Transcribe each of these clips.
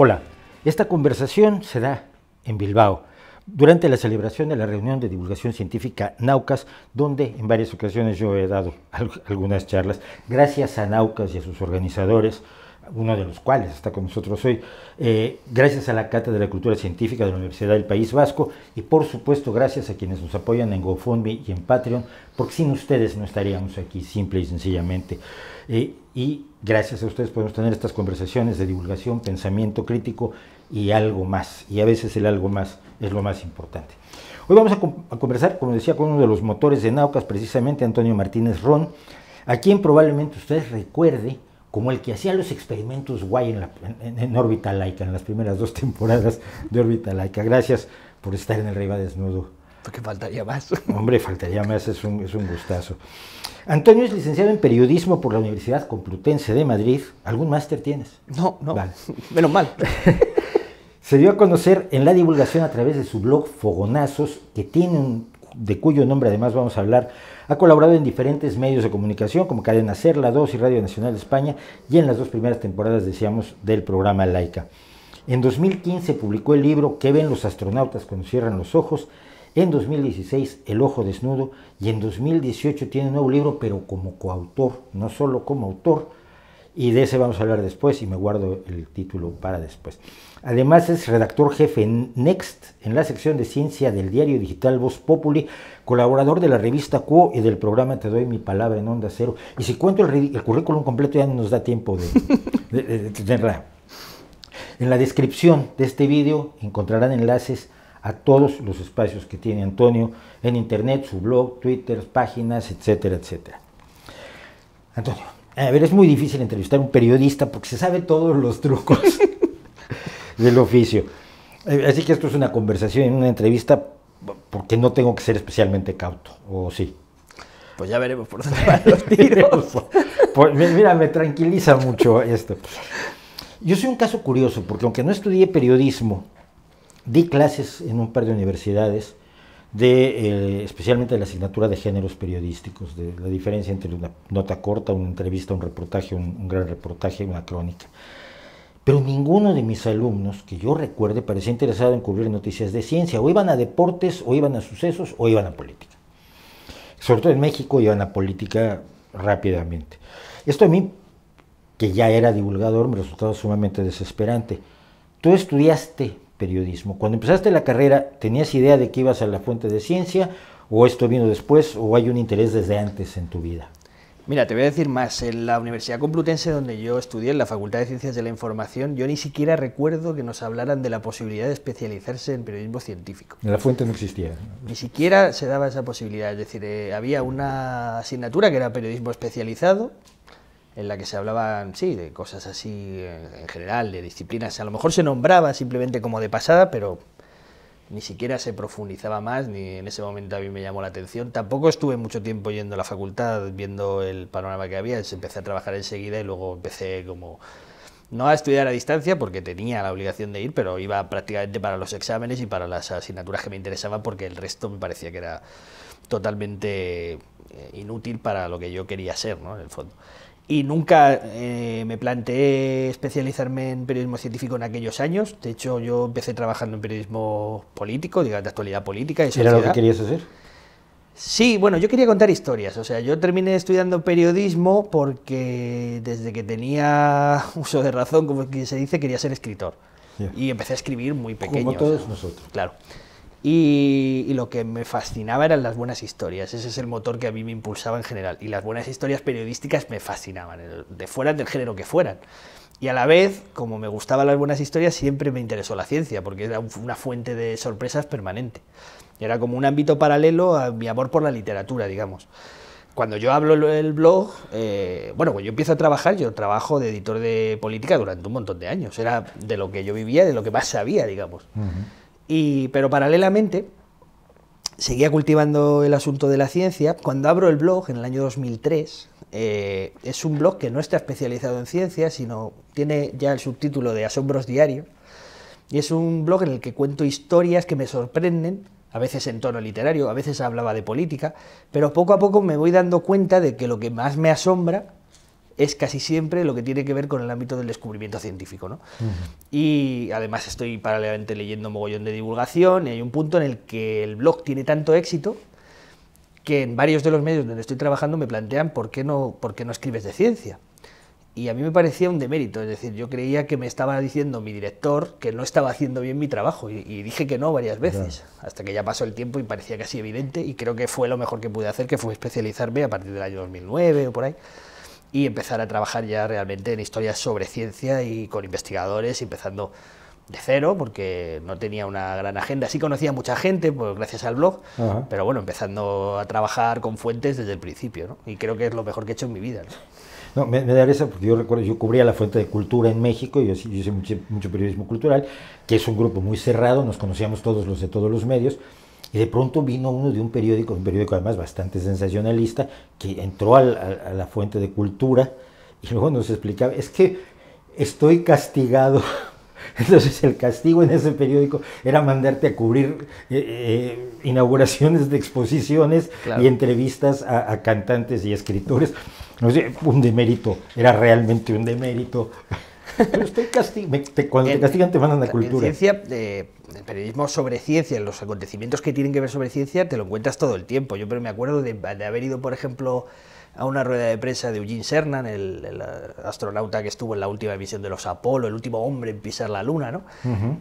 Hola, esta conversación se da en Bilbao, durante la celebración de la reunión de divulgación científica Naukas, donde en varias ocasiones yo he dado algunas charlas, gracias a Naukas y a sus organizadores, uno de los cuales está con nosotros hoy, gracias a la Cátedra de Cultura Científica de la Universidad del País Vasco y por supuesto gracias a quienes nos apoyan en GoFundMe y en Patreon, porque sin ustedes no estaríamos aquí, simple y sencillamente. Y gracias a ustedes podemos tener estas conversaciones de divulgación, pensamiento crítico y algo más, y a veces el algo más es lo más importante. Hoy vamos a conversar, como decía, con uno de los motores de Naukas, precisamente Antonio Martínez Ron, a quien probablemente ustedes recuerden como el que hacía los experimentos guay en Órbita Laica, en las primeras dos temporadas de Órbita Laica. Gracias por estar en El Rey va desnudo. Porque faltaría más. Hombre, faltaría más, es un gustazo. Antonio es licenciado en periodismo por la Universidad Complutense de Madrid. ¿Algún máster tienes? No, no. Vale. Menos mal. Se dio a conocer en la divulgación a través de su blog Fogonazos, que tiene de cuyo nombre además vamos a hablar. Ha colaborado en diferentes medios de comunicación como Cadena Ser, La 2 y Radio Nacional de España, y en las dos primeras temporadas, decíamos, del programa Laica. En 2015 publicó el libro ¿Qué ven los astronautas cuando cierran los ojos? En 2016 El ojo desnudo, y en 2018 tiene un nuevo libro, pero como coautor, no solo como autor, y de ese vamos a hablar después y me guardo el título para después. Además es redactor jefe en Next, en la sección de ciencia del diario digital Voz Populi, colaborador de la revista Quo y del programa Te doy mi palabra en Onda Cero. Y si cuento el currículum completo ya no nos da tiempo de tenerla. En la descripción de este vídeo encontrarán enlaces a todos los espacios que tiene Antonio en internet, su blog, Twitter, páginas, etcétera, etcétera. Antonio, a ver, es muy difícil entrevistar a un periodista porque se sabe todos los trucos del oficio. Así que esto es una conversación, una entrevista, porque no tengo que ser especialmente cauto, ¿o sí? Pues ya veremos por dónde van los tiros. Mira, me tranquiliza mucho esto. Yo soy un caso curioso, porque aunque no estudié periodismo, di clases en un par de universidades, especialmente de la asignatura de géneros periodísticos, de la diferencia entre una nota corta, una entrevista, un reportaje, un gran reportaje, una crónica. Pero ninguno de mis alumnos, que yo recuerde, parecía interesado en cubrir noticias de ciencia. O iban a deportes, o iban a sucesos, o iban a política. Sobre todo en México iban a política rápidamente. Esto a mí, que ya era divulgador, me resultaba sumamente desesperante. Tú estudiaste periodismo. Cuando empezaste la carrera, ¿tenías idea de que ibas a la fuente de ciencia? ¿O esto vino después? ¿O hay un interés desde antes en tu vida? Mira, te voy a decir más, en la Universidad Complutense donde yo estudié, en la Facultad de Ciencias de la Información, yo ni siquiera recuerdo que nos hablaran de la posibilidad de especializarse en periodismo científico. La fuente no existía. Ni siquiera se daba esa posibilidad, es decir, había una asignatura que era periodismo especializado, en la que se hablaban, sí, de cosas así en general, de disciplinas, a lo mejor se nombraba simplemente como de pasada, pero ni siquiera se profundizaba más, ni en ese momento a mí me llamó la atención. Tampoco estuve mucho tiempo yendo a la facultad, viendo el panorama que había. Empecé a trabajar enseguida y luego empecé como, no a estudiar a distancia, porque tenía la obligación de ir, pero iba prácticamente para los exámenes y para las asignaturas que me interesaban, porque el resto me parecía que era totalmente inútil para lo que yo quería ser, ¿no?, en el fondo. Y nunca me planteé especializarme en periodismo científico en aquellos años. De hecho, yo empecé trabajando en periodismo político, digamos, de actualidad política y sociedad. ¿Era lo que querías hacer? Sí, bueno, yo quería contar historias. O sea, yo terminé estudiando periodismo porque desde que tenía uso de razón, como se dice, quería ser escritor. Yeah. Y empecé a escribir muy pequeño. Como todos, o sea, nosotros. Claro. Y lo que me fascinaba eran las buenas historias, ese es el motor que a mí me impulsaba en general, y las buenas historias periodísticas me fascinaban, de fuera del género que fueran. Y a la vez, como me gustaban las buenas historias, siempre me interesó la ciencia, porque era una fuente de sorpresas permanente. Era como un ámbito paralelo a mi amor por la literatura, digamos. Cuando yo hablo del blog, bueno, cuando yo empiezo a trabajar, yo trabajo de editor de política durante un montón de años, era de lo que yo vivía, de lo que más sabía, digamos. Uh-huh. Pero paralelamente seguía cultivando el asunto de la ciencia. Cuando abro el blog en el año 2003, es un blog que no está especializado en ciencia, sino tiene ya el subtítulo de Asombros Diario, y es un blog en el que cuento historias que me sorprenden, a veces en tono literario, a veces hablaba de política, pero poco a poco me voy dando cuenta de que lo que más me asombra es casi siempre lo que tiene que ver con el ámbito del descubrimiento científico, ¿no? Y además estoy paralelamente leyendo mogollón de divulgación, y hay un punto en el que el blog tiene tanto éxito que en varios de los medios donde estoy trabajando me plantean por qué no escribes de ciencia. Y a mí me parecía un demérito, es decir, yo creía que me estaba diciendo mi director que no estaba haciendo bien mi trabajo, y dije que no varias veces, hasta que ya pasó el tiempo y parecía casi evidente, y creo que fue lo mejor que pude hacer, que fue especializarme a partir del año 2009 o por ahí, y empezar a trabajar ya realmente en historias sobre ciencia y con investigadores, empezando de cero, porque no tenía una gran agenda. Sí conocía a mucha gente, pues, gracias al blog, pero bueno, empezando a trabajar con fuentes desde el principio, ¿no? Y creo que es lo mejor que he hecho en mi vida, ¿no? No, me da risa porque yo recuerdo, yo cubría la Fuente de Cultura en México, yo hice mucho periodismo cultural, que es un grupo muy cerrado, nos conocíamos todos los de todos los medios, y de pronto vino uno de un periódico además bastante sensacionalista, que entró a la Fuente de Cultura y luego nos explicaba, es que estoy castigado. Entonces el castigo en ese periódico era mandarte a cubrir inauguraciones de exposiciones y entrevistas a cantantes y escritores. No sé, un demérito, era realmente un demérito. Pero estoy cuando te castigan te mandan a cultura. En ciencia, el periodismo sobre ciencia, los acontecimientos que tienen que ver sobre ciencia, te lo encuentras todo el tiempo. Yo pero me acuerdo de haber ido, por ejemplo, a una rueda de prensa de Eugene Cernan, el astronauta que estuvo en la última misión de los Apolo, el último hombre en pisar la luna, ¿no?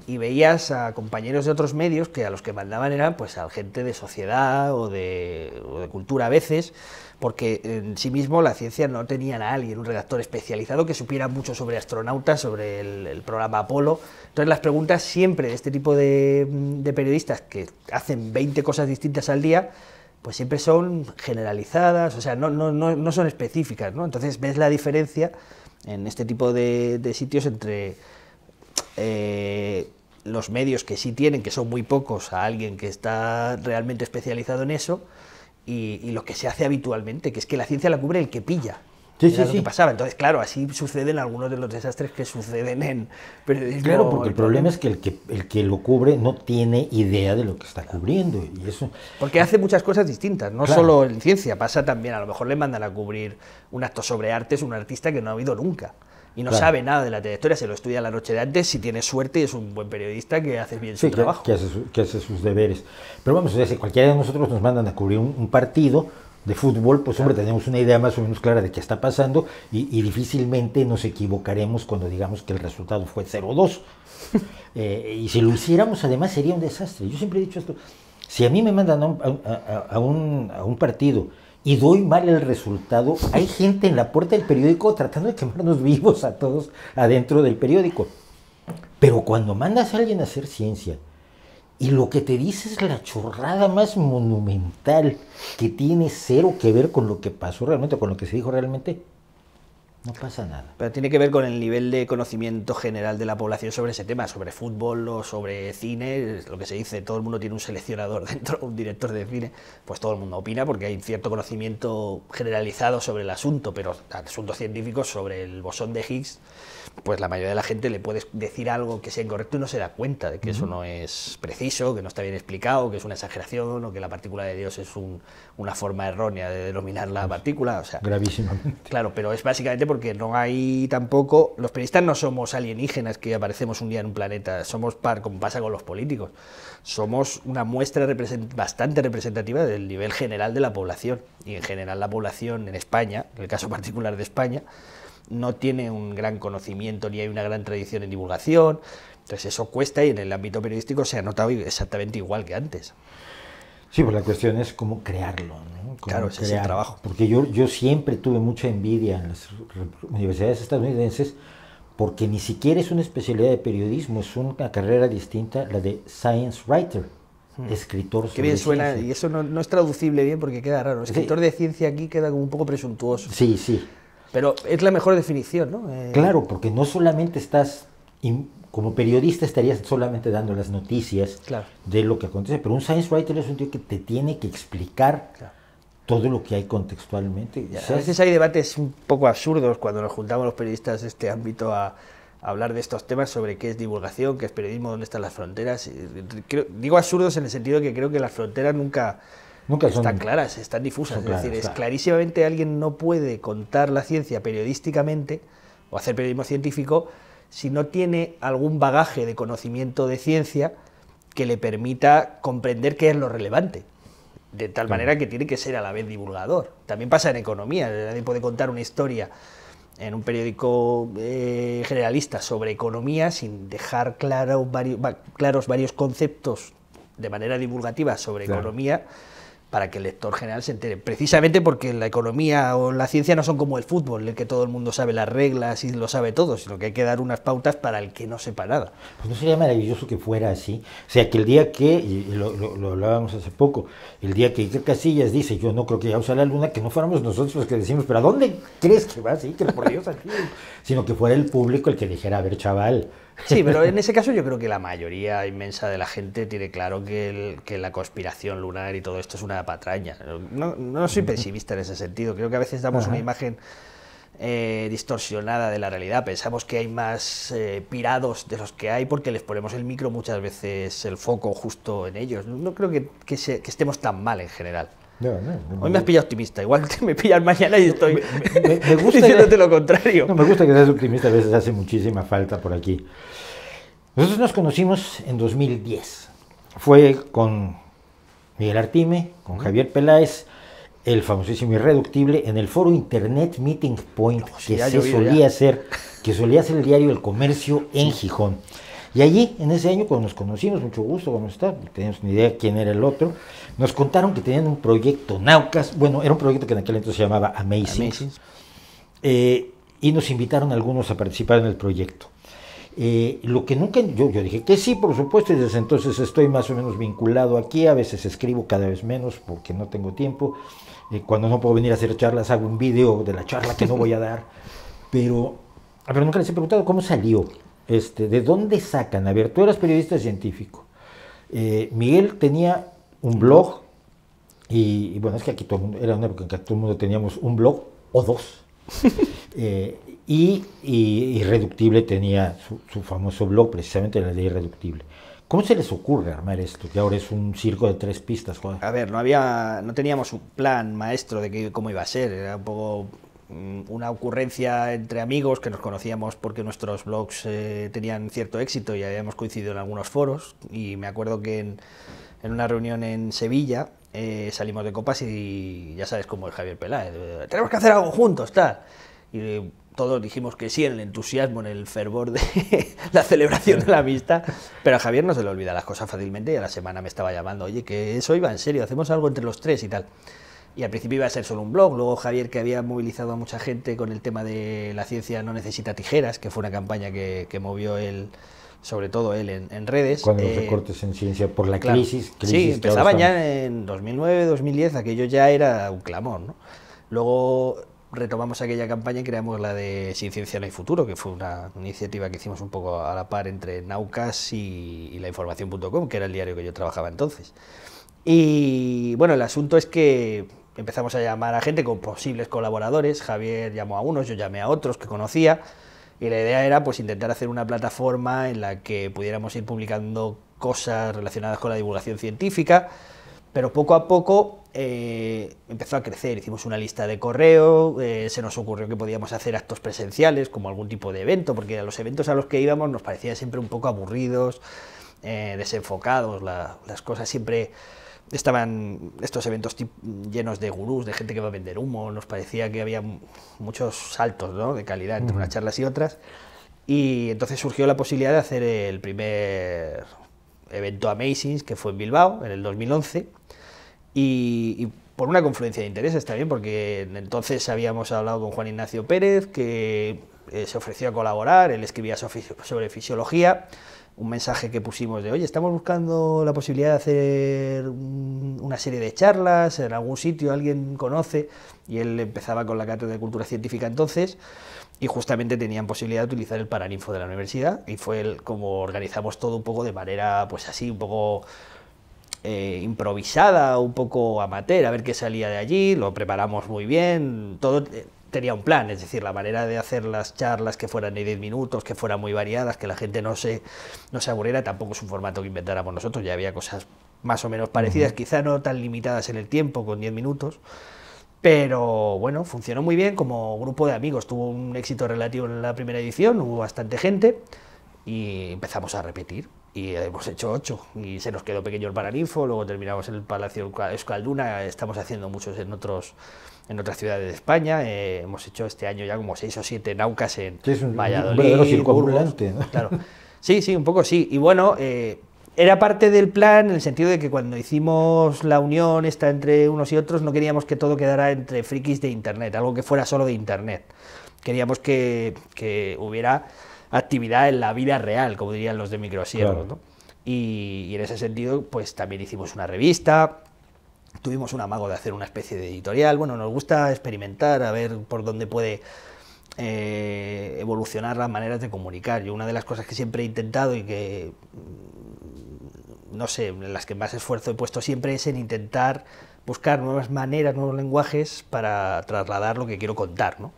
Y veías a compañeros de otros medios que a los que mandaban eran pues a gente de sociedad o de cultura a veces, porque en sí mismo la ciencia no tenían a alguien, un redactor especializado que supiera mucho sobre astronautas, sobre el programa Apolo. Entonces las preguntas siempre de este tipo de periodistas que hacen 20 cosas distintas al día, pues siempre son generalizadas, o sea, no son específicas, ¿no? Entonces ves la diferencia en este tipo de sitios entre los medios que sí tienen, que son muy pocos, a alguien que está realmente especializado en eso, y lo que se hace habitualmente, que es que la ciencia la cubre el que pilla. Sí, era lo que pasaba. Entonces, claro, así suceden algunos de los desastres que suceden en periodismo. Claro, porque el problema es que el que lo cubre no tiene idea de lo que está cubriendo. Y eso... Porque hace muchas cosas distintas, no solo en ciencia, pasa también, a lo mejor le mandan a cubrir un acto sobre artes, un artista que no ha habido nunca. Y no sabe nada de la trayectoria, se lo estudia la noche de antes, si tiene suerte y es un buen periodista que hace bien su trabajo. Que hace sus deberes. Pero vamos, o sea, si cualquiera de nosotros nos mandan a cubrir un partido de fútbol, pues hombre, tenemos una idea más o menos clara de qué está pasando, y difícilmente nos equivocaremos cuando digamos que el resultado fue 0-2. Y si lo hiciéramos, además, sería un desastre. Yo siempre he dicho esto. Si a mí me mandan a un partido y doy mal el resultado, hay gente en la puerta del periódico tratando de quemarnos vivos a todos adentro del periódico. Pero cuando mandas a alguien a hacer ciencia, y lo que te dice es la chorrada más monumental, que tiene cero que ver con lo que pasó realmente, con lo que se dijo realmente, no pasa nada. Pero tiene que ver con el nivel de conocimiento general de la población sobre ese tema, sobre fútbol o sobre cine, lo que se dice, todo el mundo tiene un seleccionador dentro, un director de cine, pues todo el mundo opina porque hay cierto conocimiento generalizado sobre el asunto, pero asuntos científicos sobre el bosón de Higgs, pues la mayoría de la gente le puedes decir algo que sea incorrecto y no se da cuenta de que eso no es preciso, que no está bien explicado, que es una exageración o que la partícula de Dios es una forma errónea de denominar la partícula. O sea, gravísimamente. Claro, pero es básicamente porque no hay tampoco... Los periodistas no somos alienígenas que aparecemos un día en un planeta, somos como pasa con los políticos. Somos una muestra bastante representativa del nivel general de la población. Y en general la población en España, en el caso particular de España, no tiene un gran conocimiento ni hay una gran tradición en divulgación, entonces eso cuesta y en el ámbito periodístico se ha notado exactamente igual que antes. Sí, pues la cuestión es cómo crearlo, ¿no? Claro, ese es el trabajo. Porque yo siempre tuve mucha envidia en las universidades estadounidenses porque ni siquiera es una especialidad de periodismo, es una carrera distinta, la de Science Writer. Escritor. Qué bien suena, ciencia. Y eso no es traducible bien porque queda raro. Escritor de ciencia aquí queda como un poco presuntuoso. Sí, sí. Pero es la mejor definición, ¿no? Claro, porque no solamente estás, como periodista estarías solamente dando las noticias de lo que acontece, pero un science writer es un tío que te tiene que explicar todo lo que hay contextualmente. Ya, a veces hay debates un poco absurdos cuando nos juntamos los periodistas de este ámbito a hablar de estos temas sobre qué es divulgación, qué es periodismo, dónde están las fronteras. Digo absurdos en el sentido de que creo que las fronteras nunca... Nunca son... Están claras, están difusas. Claras, es decir, claro, clarísimamente alguien no puede contar la ciencia periodísticamente o hacer periodismo científico si no tiene algún bagaje de conocimiento de ciencia que le permita comprender qué es lo relevante. De tal manera que tiene que ser a la vez divulgador. También pasa en economía. Nadie puede contar una historia en un periódico generalista sobre economía sin dejar claros varios conceptos de manera divulgativa sobre economía para que el lector general se entere. Precisamente porque la economía o la ciencia no son como el fútbol, en el que todo el mundo sabe las reglas y lo sabe todo, sino que hay que dar unas pautas para el que no sepa nada. Pues no sería maravilloso que fuera así. O sea, que el día que, y lo hablábamos hace poco, el día que Iker Casillas dice, yo no creo que ya usa la luna, que no fuéramos nosotros los que decimos, pero ¿a dónde crees que vas, Iker? Por Dios, aquí. Sino que fuera el público el que dijera, a ver, chaval. Sí, pero en ese caso yo creo que la mayoría inmensa de la gente tiene claro que la conspiración lunar y todo esto es una patraña. No soy pesimista en ese sentido. Creo que a veces damos una imagen distorsionada de la realidad. Pensamos que hay más pirados de los que hay porque les ponemos el micro muchas veces, el foco justo en ellos. No creo que estemos tan mal en general. No, hoy me has pillado optimista, igual te me pillas mañana y estoy me gusta diciéndote lo contrario. No, me gusta que seas optimista, a veces hace muchísima falta por aquí. Nosotros nos conocimos en 2010. Fue con Miguel Artime, con Javier Peláez, el famosísimo Irreductible, en el foro Internet Meeting Point, que solía hacer el diario El Comercio en Gijón. Y allí, en ese año, cuando nos conocimos, mucho gusto, vamos a estar, no teníamos ni idea quién era el otro, nos contaron que tenían un proyecto, Naukas, bueno, era un proyecto que en aquel entonces se llamaba Amazing. Y nos invitaron a algunos a participar en el proyecto. Lo que nunca, yo dije que sí, por supuesto, y desde entonces estoy más o menos vinculado aquí, a veces escribo cada vez menos porque no tengo tiempo, cuando no puedo venir a hacer charlas hago un vídeo de la charla que no voy a dar, pero nunca les he preguntado cómo salió. ¿De dónde sacan? A ver, tú eras periodista científico. Miguel tenía un blog, y bueno, es que aquí todo el mundo, era una época en que todo el mundo teníamos un blog o dos. Y Irreductible tenía su famoso blog, precisamente la de Irreductible. ¿Cómo se les ocurre armar esto? Que ahora es un circo de tres pistas, Juan. A ver, no teníamos un plan maestro de cómo iba a ser, era un poco una ocurrencia entre amigos que nos conocíamos porque nuestros blogs tenían cierto éxito y habíamos coincidido en algunos foros, y me acuerdo que en una reunión en Sevilla salimos de copas y ya sabes cómo es Javier Peláez, tenemos que hacer algo juntos, tal, y todos dijimos que sí en el entusiasmo, en el fervor de la celebración de la amistad, pero a Javier no se le olvida las cosas fácilmente, y a la semana me estaba llamando, oye, que eso iba en serio, hacemos algo entre los tres y tal. Y al principio iba a ser solo un blog, luego Javier, que había movilizado a mucha gente con el tema de la ciencia no necesita tijeras, que fue una campaña que movió él, sobre todo él, en redes. Cuando los recortes en ciencia por la crisis. Sí, empezaban ya en 2009, 2010, aquello ya era un clamor, ¿no? Luego retomamos aquella campaña y creamos la de Sin Ciencia no hay futuro, que fue una iniciativa que hicimos un poco a la par entre Naukas y lainformación.com, que era el diario que yo trabajaba entonces. Y bueno, el asunto es que empezamos a llamar a gente con posibles colaboradores. Javier llamó a unos, yo llamé a otros que conocía, y la idea era pues intentar hacer una plataforma en la que pudiéramos ir publicando cosas relacionadas con la divulgación científica, pero poco a poco empezó a crecer. Hicimos una lista de correo, se nos ocurrió que podíamos hacer actos presenciales como algún tipo de evento, porque a los eventos a los que íbamos nos parecían siempre un poco aburridos, desenfocados, las cosas siempre... Estaban estos eventos llenos de gurús, de gente que va a vender humo, nos parecía que había muchos saltos, ¿no?, de calidad entre unas charlas y otras, y entonces surgió la posibilidad de hacer el primer evento Amazing, que fue en Bilbao, en el 2011, y por una confluencia de intereses también, porque entonces habíamos hablado con Juan Ignacio Pérez, que se ofreció a colaborar, él escribía sobre fisiología, un mensaje que pusimos de, oye, estamos buscando la posibilidad de hacer una serie de charlas en algún sitio, alguien conoce, y él empezaba con la Cátedra de Cultura Científica entonces, y justamente tenían posibilidad de utilizar el Paraninfo de la universidad, y fue como organizamos todo un poco de manera, pues así, un poco improvisada, un poco amateur, a ver qué salía de allí, lo preparamos muy bien, todo... tenía un plan, es decir, la manera de hacer las charlas que fueran de 10 minutos, que fueran muy variadas, que la gente no se aburriera, tampoco es un formato que inventáramos nosotros, ya había cosas más o menos parecidas, quizá no tan limitadas en el tiempo, con 10 minutos, pero bueno, funcionó muy bien como grupo de amigos, tuvo un éxito relativo en la primera edición, hubo bastante gente y empezamos a repetir. Y hemos hecho 8, y se nos quedó pequeño el Paraninfo, luego terminamos en el Palacio Euskalduna, estamos haciendo muchos en otras ciudades de España, hemos hecho este año ya como 6 o 7 Naukas en Valladolid, Burgos, claro. Sí, sí, un poco sí, y bueno, era parte del plan en el sentido de que cuando hicimos la unión esta entre unos y otros no queríamos que todo quedara entre frikis de internet, algo que fuera solo de internet, queríamos que hubiera actividad en la vida real, como dirían los de Microsierra, claro, ¿no? Y en ese sentido, pues también hicimos una revista, tuvimos un amago de hacer una especie de editorial, bueno, nos gusta experimentar, a ver por dónde puede evolucionar las maneras de comunicar. Yo una de las cosas que siempre he intentado y que, no sé, en las que más esfuerzo he puesto siempre es en intentar buscar nuevas maneras, nuevos lenguajes para trasladar lo que quiero contar, ¿no?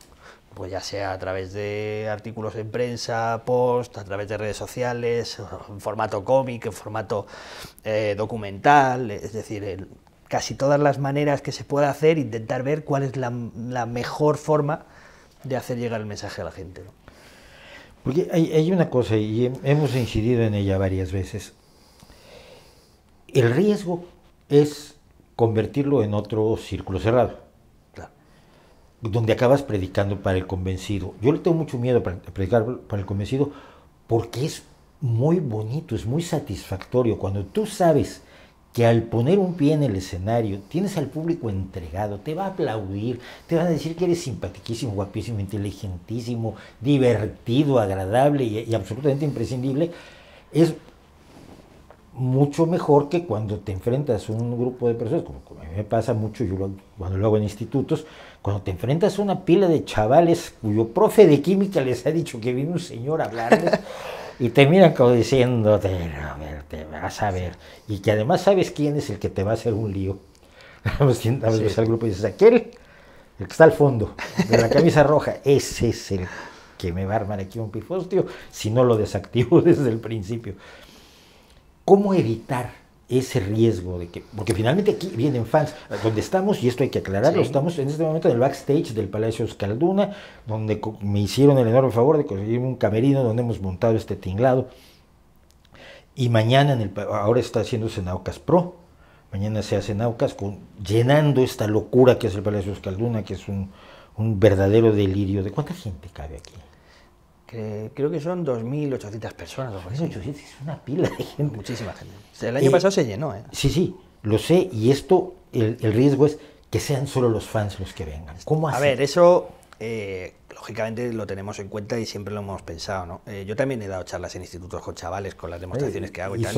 Pues ya sea a través de artículos en prensa, post, a través de redes sociales, en formato cómic, en formato documental, es decir, en casi todas las maneras que se pueda hacer, intentar ver cuál es la mejor forma de hacer llegar el mensaje a la gente, ¿no? Porque hay una cosa, y hemos incidido en ella varias veces, el riesgo es convertirlo en otro círculo cerrado, donde acabas predicando para el convencido. Yo le tengo mucho miedo a predicar para el convencido porque es muy bonito, es muy satisfactorio. Cuando tú sabes que al poner un pie en el escenario tienes al público entregado, te va a aplaudir, te van a decir que eres simpaticísimo, guapísimo, inteligentísimo, divertido, agradable y absolutamente imprescindible, es mucho mejor que cuando te enfrentas a un grupo de personas, como a mí me pasa mucho, cuando lo hago en institutos, cuando te enfrentas a una pila de chavales cuyo profe de química les ha dicho que viene un señor a hablarles y te miran como diciéndote, a ver, te vas a ver, y que además sabes quién es el que te va a hacer un lío. Vamos al grupo y dices, aquel, el que está al fondo, de la camisa roja, ese es el que me va a armar aquí un pifostio, si no lo desactivo desde el principio. ¿Cómo evitar ese riesgo de que, porque finalmente aquí vienen fans, donde estamos, y esto hay que aclararlo, estamos en este momento en el backstage del Palacio Euskalduna, donde me hicieron el enorme favor de conseguirme un camerino donde hemos montado este tinglado, y mañana, ahora está haciéndose Naukas Pro, mañana se hace Naukas, llenando esta locura que es el Palacio Euskalduna, que es un verdadero delirio. ¿De cuánta gente cabe aquí? Creo que son 2.800 personas. 2.800 es una pila de gente. Muchísima gente. El año pasado se llenó, ¿eh? Sí, sí, lo sé. Y esto, el riesgo es que sean solo los fans los que vengan. ¿Cómo hacer? A ver, eso, lógicamente, lo tenemos en cuenta y siempre lo hemos pensado, ¿no? Yo también he dado charlas en institutos con chavales, con las demostraciones que hago. Es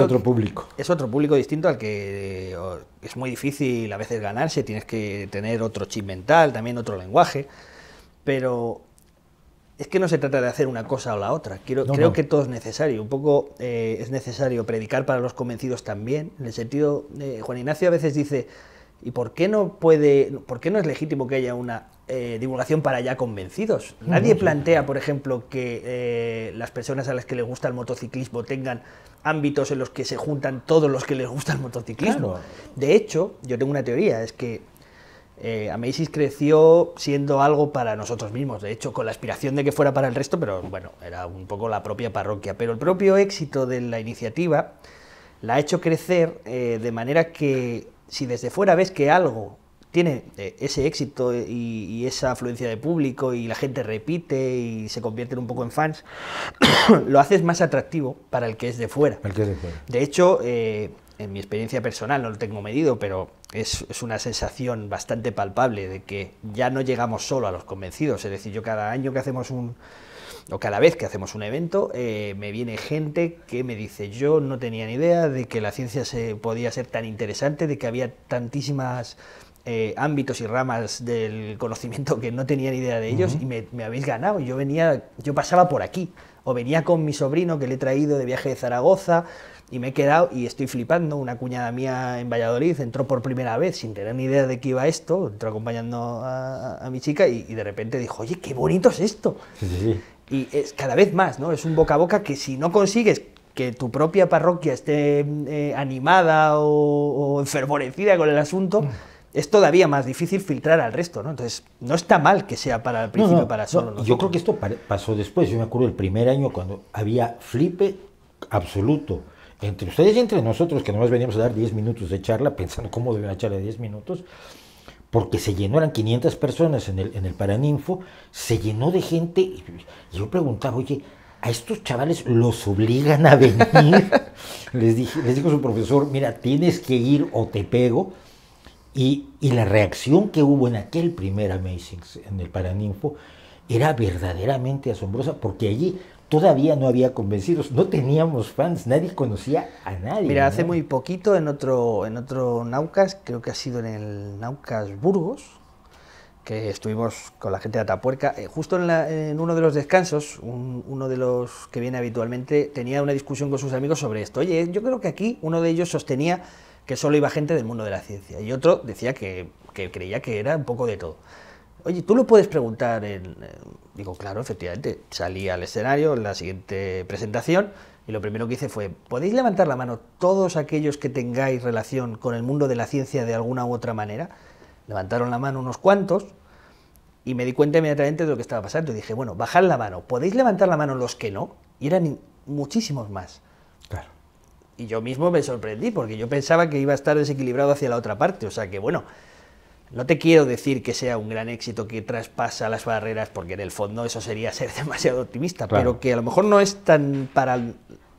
otro público. Es otro público distinto al que es muy difícil a veces ganarse. Tienes que tener otro chip mental, también otro lenguaje. Pero es que no se trata de hacer una cosa o la otra. Creo que todo es necesario. Un poco es necesario predicar para los convencidos también. En el sentido, Juan Ignacio a veces dice, ¿y por qué no es legítimo que haya una divulgación para ya convencidos? Nadie plantea, por ejemplo, que las personas a las que les gusta el motociclismo tengan ámbitos en los que se juntan todos los que les gusta el motociclismo. Claro. De hecho, yo tengo una teoría, es que Amazis creció siendo algo para nosotros mismos, de hecho con la aspiración de que fuera para el resto, pero bueno, era un poco la propia parroquia, pero el propio éxito de la iniciativa la ha hecho crecer de manera que si desde fuera ves que algo tiene ese éxito y esa afluencia de público y la gente repite y se convierten un poco en fans, lo haces más atractivo para el que es de fuera. De hecho, en mi experiencia personal, no lo tengo medido, pero es una sensación bastante palpable de que ya no llegamos solo a los convencidos. Es decir, yo cada año que hacemos o cada vez que hacemos un evento, me viene gente que me dice, yo no tenía ni idea de que la ciencia se podía ser tan interesante, de que había tantísimas ámbitos y ramas del conocimiento que no tenía ni idea de ellos, y me habéis ganado. Yo pasaba por aquí, o venía con mi sobrino que le he traído de viaje de Zaragoza, y me he quedado y estoy flipando. Una cuñada mía en Valladolid entró por primera vez sin tener ni idea de qué iba esto, entró acompañando a mi chica y de repente dijo, oye, qué bonito es esto. Sí. Y es cada vez más, ¿no? Es un boca a boca que si no consigues que tu propia parroquia esté animada o enfervorecida con el asunto, es todavía más difícil filtrar al resto, ¿no? Entonces, no está mal que sea para el principio, para solo. No, yo creo que esto pasó después. Yo me acuerdo el primer año cuando había flipe absoluto entre ustedes y entre nosotros, que nomás veníamos a dar 10 minutos de charla, pensando cómo debe una charla de 10 minutos, porque se llenó, eran 500 personas en el Paraninfo, se llenó de gente, y yo preguntaba, oye, ¿a estos chavales los obligan a venir? les dijo su profesor, mira, tienes que ir o te pego. Y la reacción que hubo en aquel primer Amazing, en el Paraninfo, era verdaderamente asombrosa, porque allí todavía no había convencidos, no teníamos fans, nadie conocía a nadie. Mira, hace muy poquito en otro Naukas, creo que ha sido en el Naukas Burgos, que estuvimos con la gente de Atapuerca, justo en uno de los descansos, uno de los que viene habitualmente tenía una discusión con sus amigos sobre esto. Oye, yo creo que aquí uno de ellos sostenía que solo iba gente del mundo de la ciencia, y otro decía que creía que era un poco de todo. Oye, ¿tú lo puedes preguntar? Digo, claro, efectivamente. Salí al escenario en la siguiente presentación y lo primero que hice fue, ¿podéis levantar la mano todos aquellos que tengáis relación con el mundo de la ciencia de alguna u otra manera? Levantaron la mano unos cuantos y me di cuenta inmediatamente de lo que estaba pasando. Y dije, bueno, bajad la mano, ¿podéis levantar la mano los que no? Y eran muchísimos más. Claro. Y yo mismo me sorprendí, porque yo pensaba que iba a estar desequilibrado hacia la otra parte. O sea que, bueno, no te quiero decir que sea un gran éxito que traspasa las barreras, porque en el fondo eso sería ser demasiado optimista, claro, pero que a lo mejor no es tan para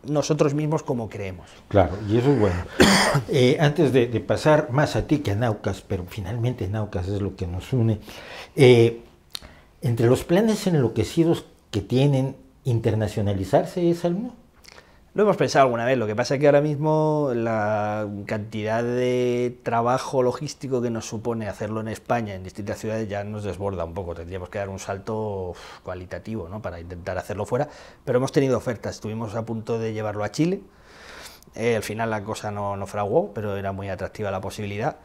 nosotros mismos como creemos. Claro, y eso es bueno. Antes de pasar más a ti que a Naukas, pero finalmente Naukas es lo que nos une, entre los planes enloquecidos que tienen, internacionalizarse es algo. Lo hemos pensado alguna vez, lo que pasa es que ahora mismo la cantidad de trabajo logístico que nos supone hacerlo en España, en distintas ciudades, ya nos desborda un poco. Tendríamos que dar un salto cualitativo, ¿no?, para intentar hacerlo fuera, pero hemos tenido ofertas. Estuvimos a punto de llevarlo a Chile, al final la cosa no fraguó, pero era muy atractiva la posibilidad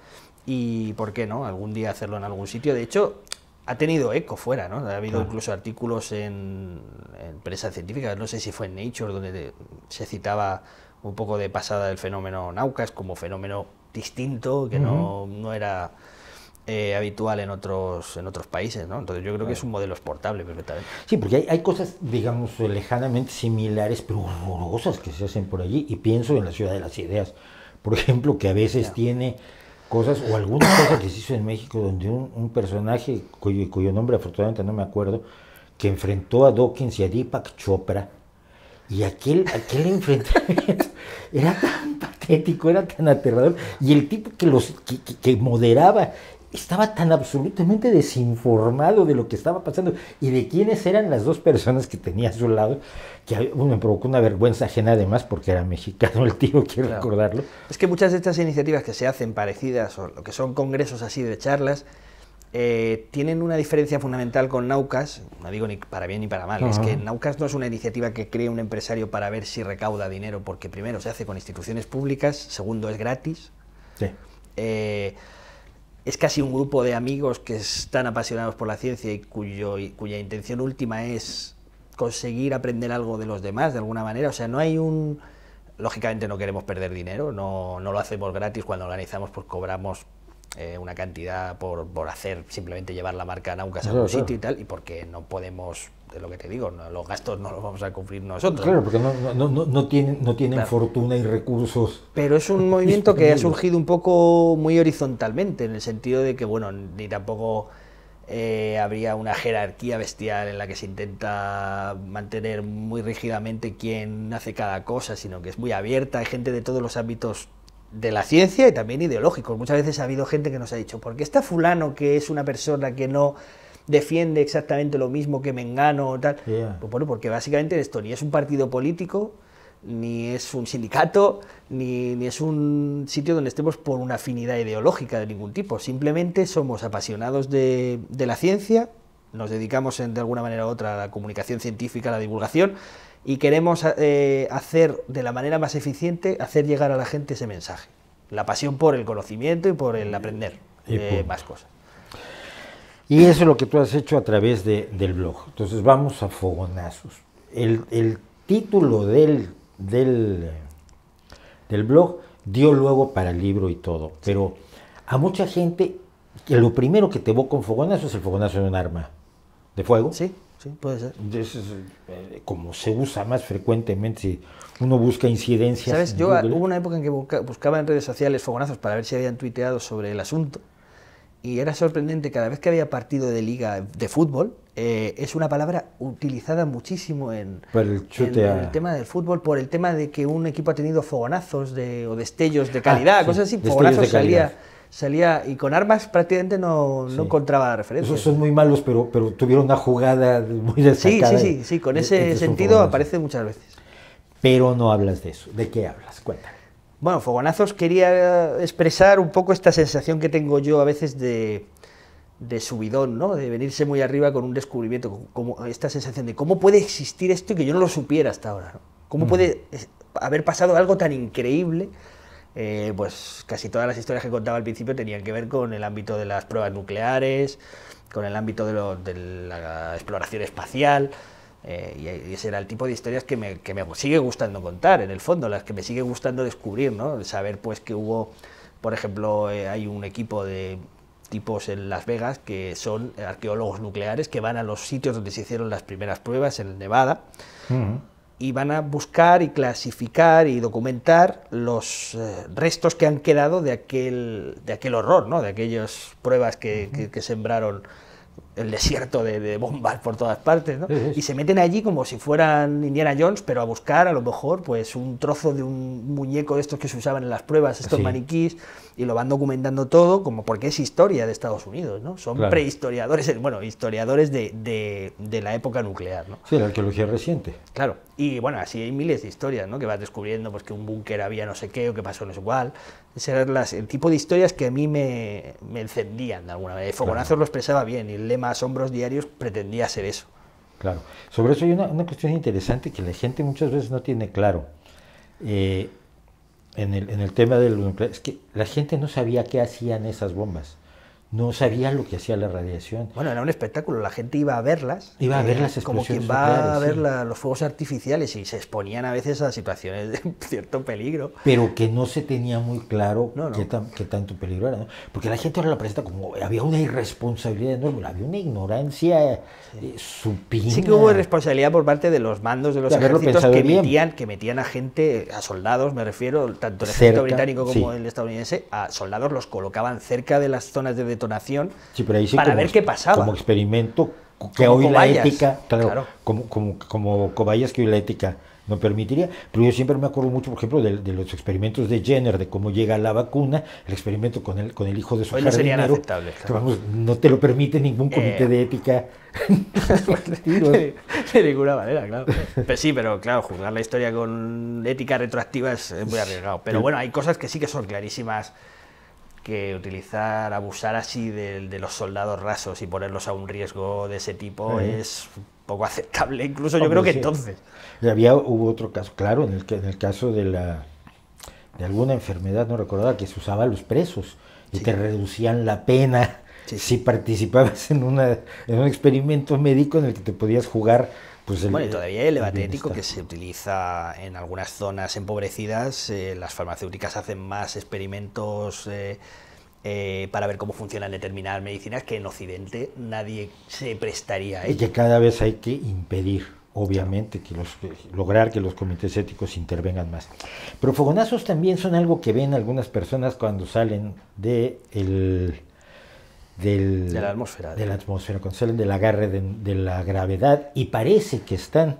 y, ¿por qué no?, algún día hacerlo en algún sitio. De hecho, ha tenido eco fuera, ¿no? Ha habido incluso artículos en prensa científica, no sé si fue en Nature, donde se citaba un poco de pasada el fenómeno Naukas como fenómeno distinto, que no era habitual en otros países, ¿no? Entonces yo creo que es un modelo exportable perfectamente. Sí, porque hay cosas, digamos, lejanamente similares, pero horrorosas que se hacen por allí, y pienso en la Ciudad de las Ideas, por ejemplo, que a veces tiene cosas, o alguna cosa que se hizo en México, donde un personaje, cuyo nombre afortunadamente no me acuerdo, que enfrentó a Dawkins y a Deepak Chopra, y aquel enfrentamiento era tan patético, era tan aterrador, y el tipo que moderaba estaba tan absolutamente desinformado de lo que estaba pasando y de quiénes eran las dos personas que tenía a su lado, que me provocó una vergüenza ajena además, porque era mexicano el tío, quiero recordarlo. Es que muchas de estas iniciativas que se hacen parecidas, o lo que son congresos así de charlas, tienen una diferencia fundamental con Naukas, no digo ni para bien ni para mal, es que Naukas no es una iniciativa que cree un empresario para ver si recauda dinero, porque primero se hace con instituciones públicas, segundo es gratis. Sí. Es casi un grupo de amigos que están apasionados por la ciencia y cuya intención última es conseguir aprender algo de los demás, de alguna manera. O sea, no hay un... Lógicamente no queremos perder dinero, no lo hacemos gratis. Cuando organizamos, pues cobramos una cantidad por hacer, simplemente llevar la marca Naukas a un sitio y tal, y porque no podemos... Es lo que te digo, los gastos no los vamos a cumplir nosotros. Claro, porque no tienen fortuna y recursos. Pero es un movimiento que ha surgido un poco muy horizontalmente, en el sentido de que, bueno, ni tampoco habría una jerarquía bestial en la que se intenta mantener muy rígidamente quién hace cada cosa, sino que es muy abierta, hay gente de todos los ámbitos de la ciencia y también ideológicos. Muchas veces ha habido gente que nos ha dicho, ¿por qué está fulano, que es una persona que no defiende exactamente lo mismo que Mengano o tal? Pues bueno, porque básicamente esto ni es un partido político, ni es un sindicato, ni es un sitio donde estemos por una afinidad ideológica de ningún tipo. Simplemente somos apasionados de la ciencia, nos dedicamos de alguna manera u otra a la comunicación científica, a la divulgación, y queremos hacer de la manera más eficiente, hacer llegar a la gente ese mensaje. La pasión por el conocimiento y por el aprender más cosas. Y eso es lo que tú has hecho a través del blog. Entonces vamos a Fogonazos. El título del del blog, dio luego para el libro y todo. Pero a mucha gente, que lo primero que te evoca un fogonazo es el fogonazo de un arma de fuego. Sí, sí, puede ser. Es, como se usa más frecuentemente, si uno busca incidencias. ¿Sabes? Yo hubo una época en que buscaba en redes sociales fogonazos para ver si habían tuiteado sobre el asunto. Y era sorprendente, cada vez que había partido de liga de fútbol, es una palabra utilizada muchísimo en el tema del fútbol, por el tema de que un equipo ha tenido fogonazos o destellos de calidad, cosas así. Fogonazos salía y con armas prácticamente no encontraba referencias. Esos son muy malos, pero tuvieron una jugada muy destacada. Sí, con ese sentido aparece muchas veces. Pero no hablas de eso. ¿De qué hablas? Cuéntame. Bueno, fogonazos quería expresar un poco esta sensación que tengo yo a veces de subidón, ¿no? De venirse muy arriba con un descubrimiento, como esta sensación de cómo puede existir esto y que yo no lo supiera hasta ahora, ¿no? Cómo puede haber pasado algo tan increíble. Pues casi todas las historias que contaba al principio tenían que ver con el ámbito de las pruebas nucleares, con el ámbito de la exploración espacial. Y ese era el tipo de historias que me sigue gustando contar, en el fondo, las que me sigue gustando descubrir, ¿no? Saber pues que hubo, por ejemplo, hay un equipo de tipos en Las Vegas que son arqueólogos nucleares que van a los sitios donde se hicieron las primeras pruebas, en Nevada, y van a buscar y clasificar y documentar los restos que han quedado de aquel horror, ¿no? De aquellas pruebas que sembraron el desierto de bombas por todas partes, ¿no? Sí. Y se meten allí como si fueran Indiana Jones, pero a buscar a lo mejor pues un trozo de un muñeco de estos que se usaban en las pruebas, estos maniquís, y lo van documentando todo, como porque es historia de Estados Unidos, ¿no? Son prehistoriadores, bueno, historiadores de la época nuclear, ¿no? Sí, la arqueología reciente. Claro, y bueno, así hay miles de historias, ¿no? Que vas descubriendo pues que un búnker había no sé qué o que pasó no sé cuál. Ese era el tipo de historias que a mí me encendían de alguna manera. El fogonazo lo expresaba bien, y el lema Asombros Diarios pretendía ser eso. Claro. Sobre eso hay una cuestión interesante que la gente muchas veces no tiene claro. En el tema de los nucleares, es que la gente no sabía qué hacían esas bombas, no sabía lo que hacía la radiación. Bueno, era un espectáculo, la gente iba a verlas. Iba a ver las explosiones. Como quien va a ver los fuegos artificiales, y se exponían a veces a situaciones de cierto peligro. Pero que no se tenía muy claro qué tanto peligro era, ¿no? Porque la gente ahora lo presenta como había una irresponsabilidad enorme, había una ignorancia supina. Sí que hubo irresponsabilidad por parte de los mandos de los ejércitos que metían a gente, a soldados, me refiero, tanto el ejército británico como el estadounidense, a soldados los colocaban cerca de las zonas de detonación para ver qué pasaba. Como experimento, que hoy la ética, como cobayas que hoy la ética no permitiría. Pero yo siempre me acuerdo mucho, por ejemplo, de los experimentos de Jenner, de cómo llega la vacuna, el experimento con el hijo de su jardinero. Hoy no serían aceptables. Claro. Vamos, no te lo permite ningún comité de ética. De ninguna manera, claro. Pero sí, pero claro, juzgar la historia con ética retroactiva es muy arriesgado. Pero bueno, hay cosas que sí que son clarísimas, que abusar así de los soldados rasos y ponerlos a un riesgo de ese tipo es poco aceptable, incluso yo creo que entonces. Hubo otro caso, claro, en el caso de alguna enfermedad, no recordaba, que se usaba a los presos y te reducían la pena si participabas en un experimento médico en el que te podías jugar. Pues bueno, y todavía el debate ético que se utiliza en algunas zonas empobrecidas. Las farmacéuticas hacen más experimentos para ver cómo funcionan determinadas medicinas que en Occidente nadie se prestaría a ello. Y que cada vez hay que impedir, obviamente, lograr que los comités éticos intervengan más. Pero fogonazos también son algo que ven algunas personas cuando salen de la atmósfera, cuando salen del agarre de la gravedad, y parece que están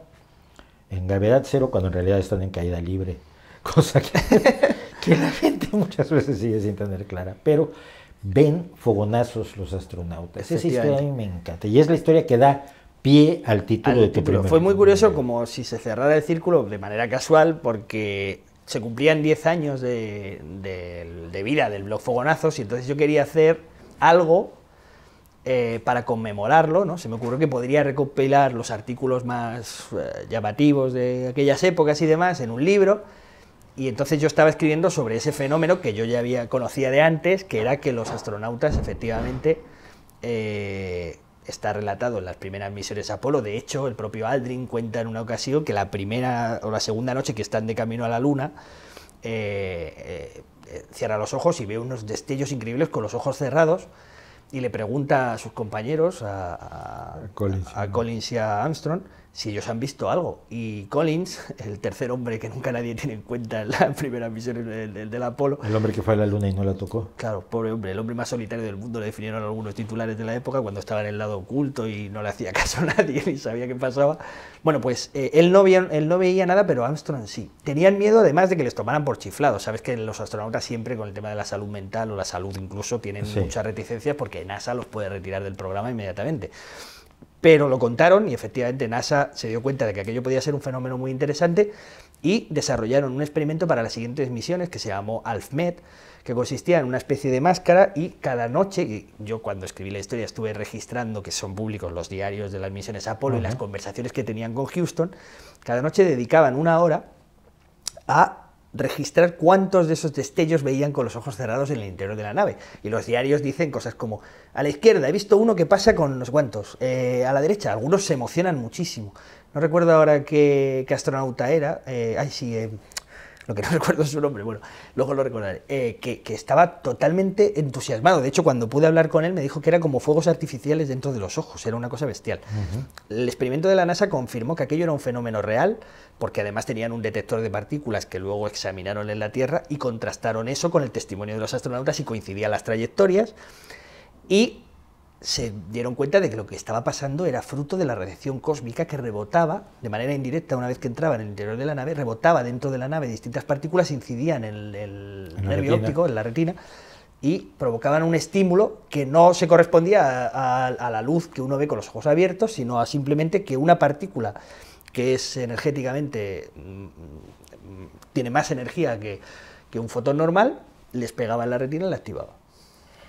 en gravedad cero cuando en realidad están en caída libre, cosa que la gente muchas veces sigue sin tener clara, pero ven fogonazos los astronautas. Esa historia a mí me encanta, y es la historia que da pie al título de tu primer. Fue muy curioso, como si se cerrara el círculo de manera casual, porque se cumplían 10 años de vida del blog Fogonazos, y entonces yo quería hacer algo para conmemorarlo, ¿no? Se me ocurrió que podría recopilar los artículos más llamativos de aquellas épocas y demás en un libro, y entonces yo estaba escribiendo sobre ese fenómeno que yo ya conocía de antes, que era que los astronautas efectivamente está relatado en las primeras misiones Apolo. De hecho, el propio Aldrin cuenta en una ocasión que la primera o la segunda noche que están de camino a la Luna, cierra los ojos y ve unos destellos increíbles con los ojos cerrados, y le pregunta a sus compañeros, a Collins y a Armstrong, si ellos han visto algo. Y Collins, el tercer hombre que nunca nadie tiene en cuenta en la primera misión del Apolo... El hombre que fue a la Luna y no la tocó. Claro, pobre hombre, el hombre más solitario del mundo, le definieron algunos titulares de la época cuando estaba en el lado oculto y no le hacía caso a nadie ni sabía qué pasaba. Bueno, pues él no veía nada, pero Armstrong sí. Tenían miedo, además, de que les tomaran por chiflados. Sabes que los astronautas siempre, con el tema de la salud mental o la salud incluso, tienen muchas reticencias porque NASA los puede retirar del programa inmediatamente. Pero lo contaron y efectivamente NASA se dio cuenta de que aquello podía ser un fenómeno muy interesante y desarrollaron un experimento para las siguientes misiones que se llamó ALFMED, que consistía en una especie de máscara, y cada noche, y yo cuando escribí la historia estuve registrando, que son públicos los diarios de las misiones Apolo y las conversaciones que tenían con Houston, cada noche dedicaban una hora a registrar cuántos de esos destellos veían con los ojos cerrados en el interior de la nave. Y los diarios dicen cosas como: a la izquierda he visto uno que pasa con unos guantos, a la derecha. Algunos se emocionan muchísimo. No recuerdo ahora qué astronauta era, lo que no recuerdo es su nombre, bueno, luego lo recordaré, que estaba totalmente entusiasmado. De hecho, cuando pude hablar con él me dijo que era como fuegos artificiales dentro de los ojos, era una cosa bestial. El experimento de la NASA confirmó que aquello era un fenómeno real, porque además tenían un detector de partículas que luego examinaron en la Tierra y contrastaron eso con el testimonio de los astronautas, y coincidían las trayectorias, y se dieron cuenta de que lo que estaba pasando era fruto de la radiación cósmica que rebotaba de manera indirecta. Una vez que entraba en el interior de la nave, rebotaba dentro de la nave, distintas partículas incidían en el nervio óptico, en la retina, y provocaban un estímulo que no se correspondía a la luz que uno ve con los ojos abiertos, sino a simplemente que una partícula que es energéticamente, tiene más energía que un fotón normal, les pegaba en la retina y la activaba.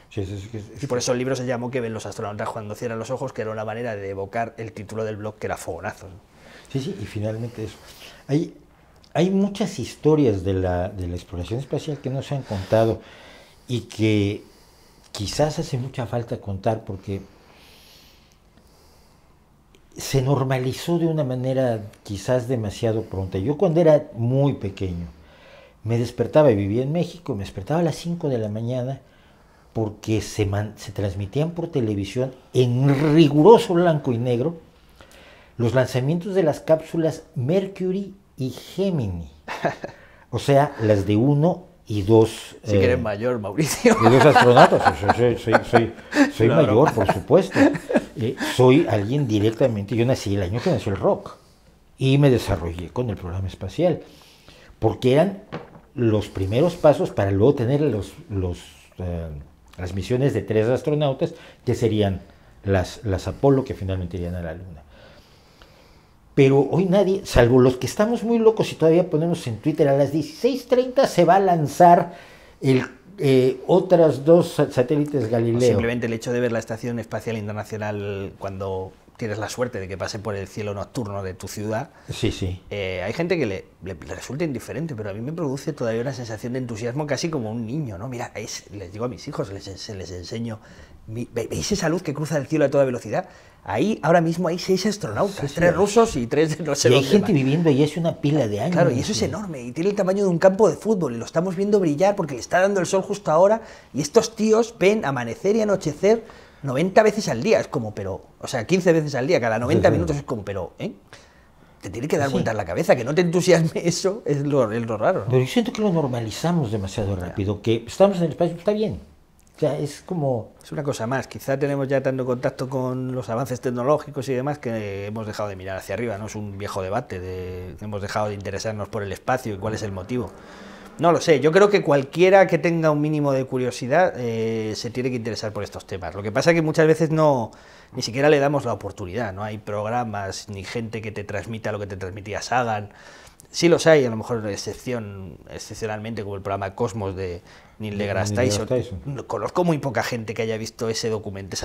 Sí, y por eso el libro se llamó "Que ven los astronautas cuando cierran los ojos", que era una manera de evocar el título del blog, que era Fogonazos. Sí, sí, y finalmente eso. Hay muchas historias de la exploración espacial que no se han contado y que quizás hace mucha falta contar, porque se normalizó de una manera quizás demasiado pronta. Yo, cuando era muy pequeño, me despertaba, y vivía en México, me despertaba a las 5 de la mañana... porque se transmitían por televisión en riguroso blanco y negro los lanzamientos de las cápsulas Mercury y Gemini. O sea, las de 1 y 2... Si que eres mayor, Mauricio. De 2 astronautas. Soy mayor, por supuesto. Soy alguien directamente... Yo nací el año que nació el rock y me desarrollé con el programa espacial, porque eran los primeros pasos para luego tener las misiones de 3 astronautas, que serían las Apolo, que finalmente irían a la Luna. Pero hoy nadie, salvo los que estamos muy locos y todavía ponemos en Twitter a las 16:30 se va a lanzar otras 2 satélites Galileo. O simplemente el hecho de ver la Estación Espacial Internacional cuando tienes la suerte de que pase por el cielo nocturno de tu ciudad. Sí, sí. Hay gente que le resulta indiferente, pero a mí me produce todavía una sensación de entusiasmo, casi como un niño, ¿no? Mira, les digo a mis hijos, les enseño, ¿veis esa luz que cruza el cielo a toda velocidad? Ahí, ahora mismo, hay 6 astronautas, sí, 3 rusos y 3 de no sé dónde. Y hay gente viviendo ahí hace una pila de años. Claro, y eso es enorme, y tiene el tamaño de un campo de fútbol, y lo estamos viendo brillar porque le está dando el sol justo ahora, y estos tíos ven amanecer y anochecer 90 veces al día, es como, pero... O sea, 15 veces al día, cada 90 minutos, es como, pero... Te tiene que dar vuelta en la cabeza, que no te entusiasme eso, es lo raro, ¿no? Pero yo siento que lo normalizamos demasiado rápido, que estamos en el espacio, está bien. O sea, es como... Es una cosa más, quizá tenemos ya tanto contacto con los avances tecnológicos y demás que hemos dejado de mirar hacia arriba, ¿no? Es un viejo debate, hemos dejado de interesarnos por el espacio y cuál es el motivo. No lo sé, yo creo que cualquiera que tenga un mínimo de curiosidad se tiene que interesar por estos temas. Lo que pasa es que muchas veces ni siquiera le damos la oportunidad, no hay programas ni gente que te transmita lo que te transmitía Sagan. Sí los hay, a lo mejor excepcionalmente, como el programa Cosmos de Neil deGrasse Tyson. Conozco muy poca gente que haya visto esa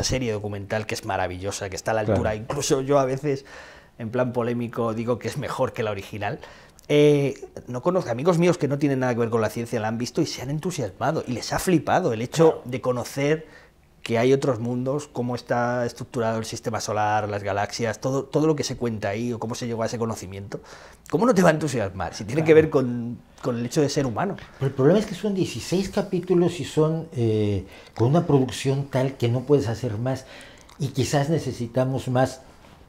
serie documental, que es maravillosa, que está a la altura. Claro. Incluso yo a veces, en plan polémico, digo que es mejor que la original. No conozco amigos míos que no tienen nada que ver con la ciencia, la han visto y se han entusiasmado y les ha flipado el hecho de conocer que hay otros mundos, cómo está estructurado el sistema solar, las galaxias, todo lo que se cuenta ahí o cómo se llegó a ese conocimiento, ¿cómo no te va a entusiasmar? Si tiene que ver con el hecho de ser humano. Pero el problema es que son 16 capítulos y son con una producción tal que no puedes hacer más, y quizás necesitamos más,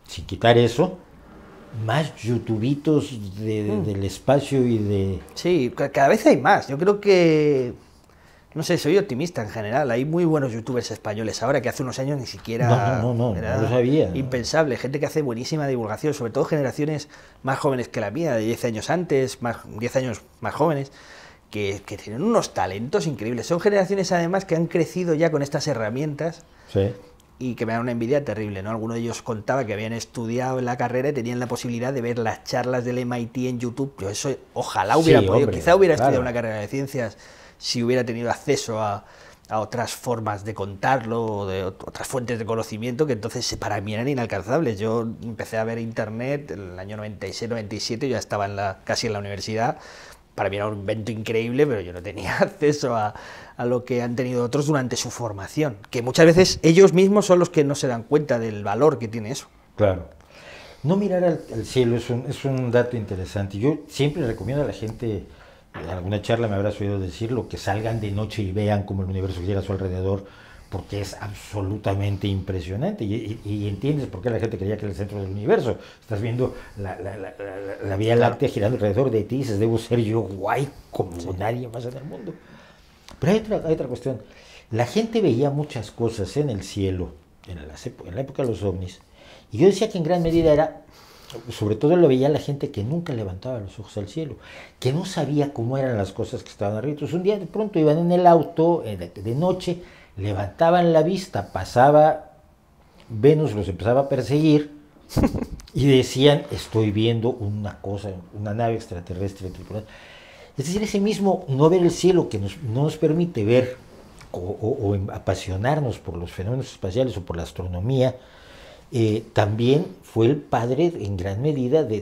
sin quitar eso, más youtubitos del espacio y de... Sí, cada vez hay más. Yo creo que... No sé, soy optimista en general. Hay muy buenos youtubers españoles ahora, que hace unos años ni siquiera... No lo sabía. Impensable. Gente que hace buenísima divulgación, sobre todo generaciones más jóvenes que la mía, de 10 años antes, 10 años más jóvenes, que tienen unos talentos increíbles. Son generaciones, además, que han crecido ya con estas herramientas. Sí. Y que me da una envidia terrible, ¿no? Alguno de ellos contaba que habían estudiado en la carrera y tenían la posibilidad de ver las charlas del MIT en YouTube. Yo eso ojalá hubiera podido. Hombre, quizá hubiera estudiado una carrera de ciencias si hubiera tenido acceso a otras formas de contarlo, o de otras fuentes de conocimiento, que entonces para mí eran inalcanzables. Yo empecé a ver internet en el año 96, 97, ya estaba casi en la universidad. Para mí era un invento increíble, pero yo no tenía acceso a lo que han tenido otros durante su formación, que muchas veces ellos mismos son los que no se dan cuenta del valor que tiene eso. Claro. No mirar al cielo es un dato interesante. Yo siempre recomiendo a la gente, en alguna charla me habrás oído decirlo, que salgan de noche y vean cómo el universo gira a su alrededor, porque es absolutamente impresionante y entiendes por qué la gente creía que era el centro del universo. Estás viendo la Vía Láctea girando alrededor de ti y dices, debo ser yo guay como nadie más en el mundo. Pero hay otra cuestión. La gente veía muchas cosas en el cielo, en la época de los ovnis, y yo decía que en gran medida era, sobre todo lo veía la gente que nunca levantaba los ojos al cielo, que no sabía cómo eran las cosas que estaban arriba. Entonces un día de pronto iban en el auto, de noche, levantaban la vista, pasaba Venus, los empezaba a perseguir y decían, estoy viendo una cosa, una nave extraterrestre tripulada. Es decir, ese mismo no ver el cielo, que no nos permite ver o apasionarnos por los fenómenos espaciales o por la astronomía, también fue el padre en gran medida de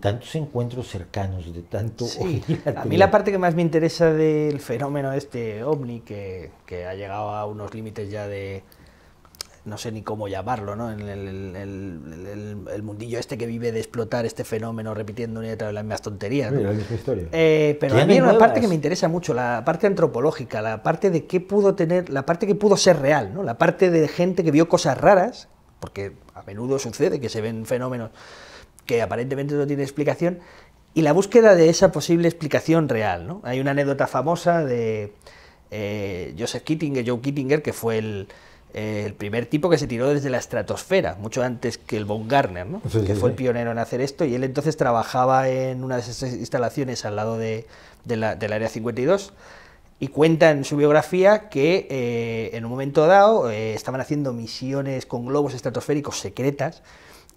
tantos encuentros cercanos, de tanto... Sí. A mí la parte que más me interesa del fenómeno este ovni, que ha llegado a unos límites ya de... no sé ni cómo llamarlo, ¿no? En el mundillo este que vive de explotar este fenómeno repitiendo una y otra vez las mismas tonterías, ¿no? Mira, la misma historia. Pero a mí hay una parte que me interesa mucho, la parte antropológica, la parte de qué pudo tener, la parte que pudo ser real, ¿no? La parte de gente que vio cosas raras, porque a menudo sucede que se ven fenómenos que aparentemente no tienen explicación, y la búsqueda de esa posible explicación real, ¿no? Hay una anécdota famosa de Joe Kittinger, que fue el primer tipo que se tiró desde la estratosfera, mucho antes que el von Garner, ¿no? Sí, que fue el pionero en hacer esto, y él entonces trabajaba en una de esas instalaciones al lado del Área 52, y cuenta en su biografía que en un momento dado estaban haciendo misiones con globos estratosféricos secretas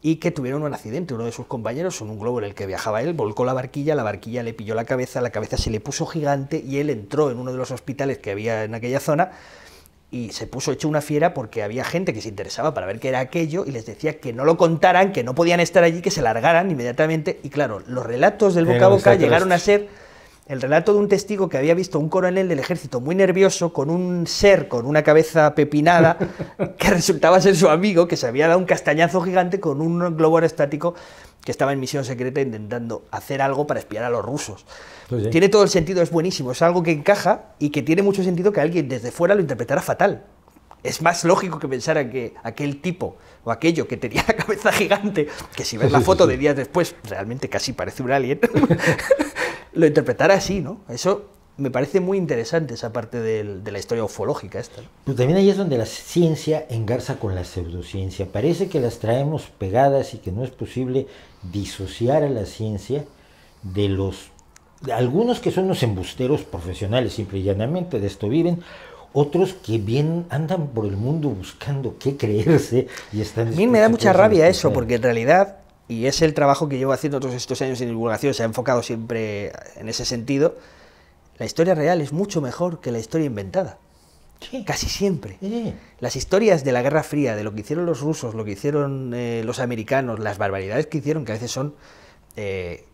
y que tuvieron un accidente. Uno de sus compañeros, en un globo en el que viajaba él, volcó la barquilla le pilló la cabeza se le puso gigante y él entró en uno de los hospitales que había en aquella zona y se puso hecho una fiera porque había gente que se interesaba para ver qué era aquello y les decía que no lo contaran, que no podían estar allí, que se largaran inmediatamente. Y claro, los relatos del boca a boca llegaron a ser el relato de un testigo que había visto un coronel del ejército muy nervioso con un ser con una cabeza pepinada que resultaba ser su amigo, que se había dado un castañazo gigante con un globo aerostático que estaba en misión secreta intentando hacer algo para espiar a los rusos. Pues sí. Tiene todo el sentido, es buenísimo, es algo que encaja y que tiene mucho sentido que alguien desde fuera lo interpretara fatal. Es más lógico que pensara que aquel tipo o aquello que tenía la cabeza gigante, que si ves la foto de días después realmente casi parece un alien, lo interpretara así, ¿no? Eso me parece muy interesante, esa parte de la historia ufológica esta, ¿no? Pero también ahí es donde la ciencia engarza con la pseudociencia. Parece que las traemos pegadas y que no es posible disociar a la ciencia de algunos que son los embusteros profesionales, simple y llanamente, de esto viven. Otros que bien andan por el mundo buscando qué creerse y están... A mí me da mucha rabia eso, porque en realidad, y es el trabajo que llevo haciendo todos estos años en divulgación, se ha enfocado siempre en ese sentido, la historia real es mucho mejor que la historia inventada. Sí. Casi siempre. Sí. Las historias de la Guerra Fría, de lo que hicieron los rusos, lo que hicieron los americanos, las barbaridades que hicieron, que a veces son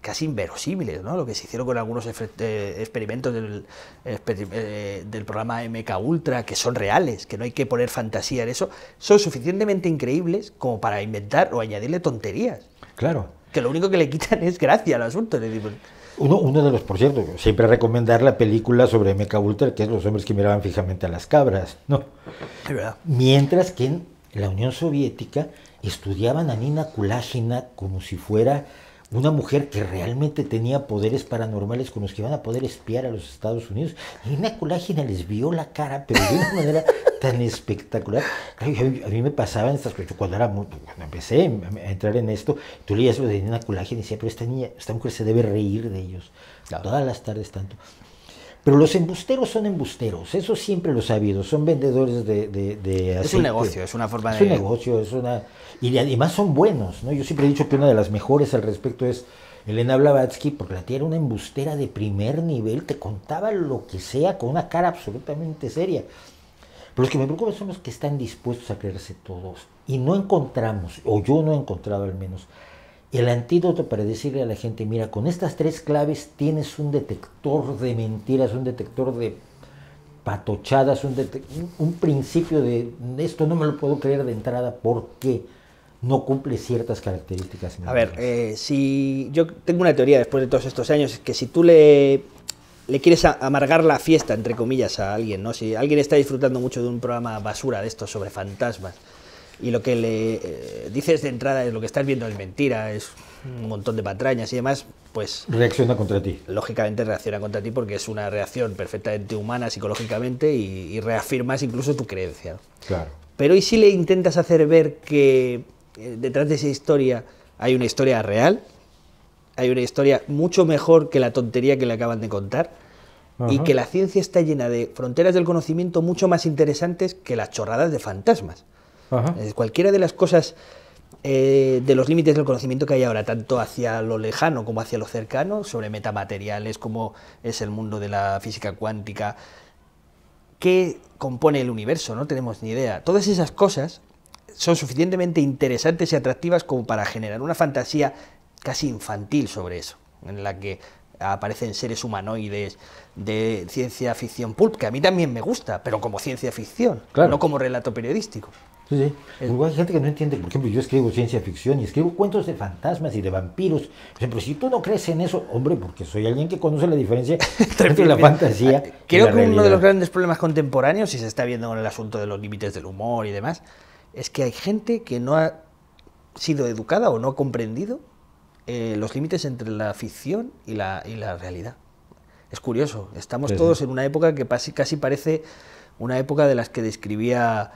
casi inverosímiles, ¿no? Lo que se hicieron con algunos experimentos del programa MK Ultra, que son reales, que no hay que poner fantasía en eso, son suficientemente increíbles como para inventar o añadirle tonterías. Claro. Que lo único que le quitan es gracia al asunto. Uno de los, por cierto, siempre recomendar la película sobre MK Ultra, que es Los hombres que miraban fijamente a las cabras, ¿no? Es verdad. Mientras que en la Unión Soviética estudiaban a Nina Kulagina como si fuera una mujer que realmente tenía poderes paranormales con los que iban a poder espiar a los Estados Unidos. Nina Kulagina les vio la cara, pero de una manera tan espectacular. A mí me pasaban estas cosas. Cuando empecé a entrar en esto, tú leías lo de Nina Kulagina y decía, pero esta mujer se debe reír de ellos. Claro. Todas las tardes tanto. Pero los embusteros son embusteros, eso siempre lo he sabido, son vendedores de aceite. Es un negocio, es una forma de... Es un negocio, es una... Y además son buenos, ¿no? Yo siempre he dicho que una de las mejores al respecto es Elena Blavatsky, porque la tía era una embustera de primer nivel, te contaba lo que sea con una cara absolutamente seria. Pero los que me preocupan son los que están dispuestos a creerse todos. Y no encontramos, o yo no he encontrado al menos, el antídoto para decirle a la gente, mira, con estas tres claves tienes un detector de mentiras, un detector de patochadas, un principio de esto no me lo puedo creer de entrada porque no cumple ciertas características. A ver, si yo tengo una teoría después de todos estos años, es que si tú le quieres amargar la fiesta, entre comillas, a alguien, ¿no? Si alguien está disfrutando mucho de un programa basura de estos sobre fantasmas, y lo que le dices de entrada es lo que estás viendo es mentira, es un montón de patrañas y demás, pues... Reacciona contra ti. Lógicamente reacciona contra ti porque es una reacción perfectamente humana psicológicamente y reafirmas incluso tu creencia. Claro. Pero ¿y si le intentas hacer ver que detrás de esa historia hay una historia real? Hay una historia mucho mejor que la tontería que le acaban de contar. Ajá. Y que la ciencia está llena de fronteras del conocimiento mucho más interesantes que las chorradas de fantasmas. Ajá. Cualquiera de las cosas de los límites del conocimiento que hay ahora, tanto hacia lo lejano como hacia lo cercano, sobre metamateriales, como es el mundo de la física cuántica, qué compone el universo, no tenemos ni idea. Todas esas cosas son suficientemente interesantes y atractivas como para generar una fantasía casi infantil sobre eso, en la que aparecen seres humanoides de ciencia ficción pulp, que a mí también me gusta, pero como ciencia ficción, claro, no como relato periodístico. Sí, sí. Hay gente que no entiende, por ejemplo, yo escribo ciencia ficción y escribo cuentos de fantasmas y de vampiros. Por ejemplo, si tú no crees en eso, hombre, porque soy alguien que conoce la diferencia entre la fantasía creo y la realidad. Uno de los grandes problemas contemporáneos, y se está viendo con el asunto de los límites del humor y demás, es que hay gente que no ha sido educada o no ha comprendido los límites entre la ficción y la realidad. Es curioso, estamos todos en una época que casi parece una época de las que describía...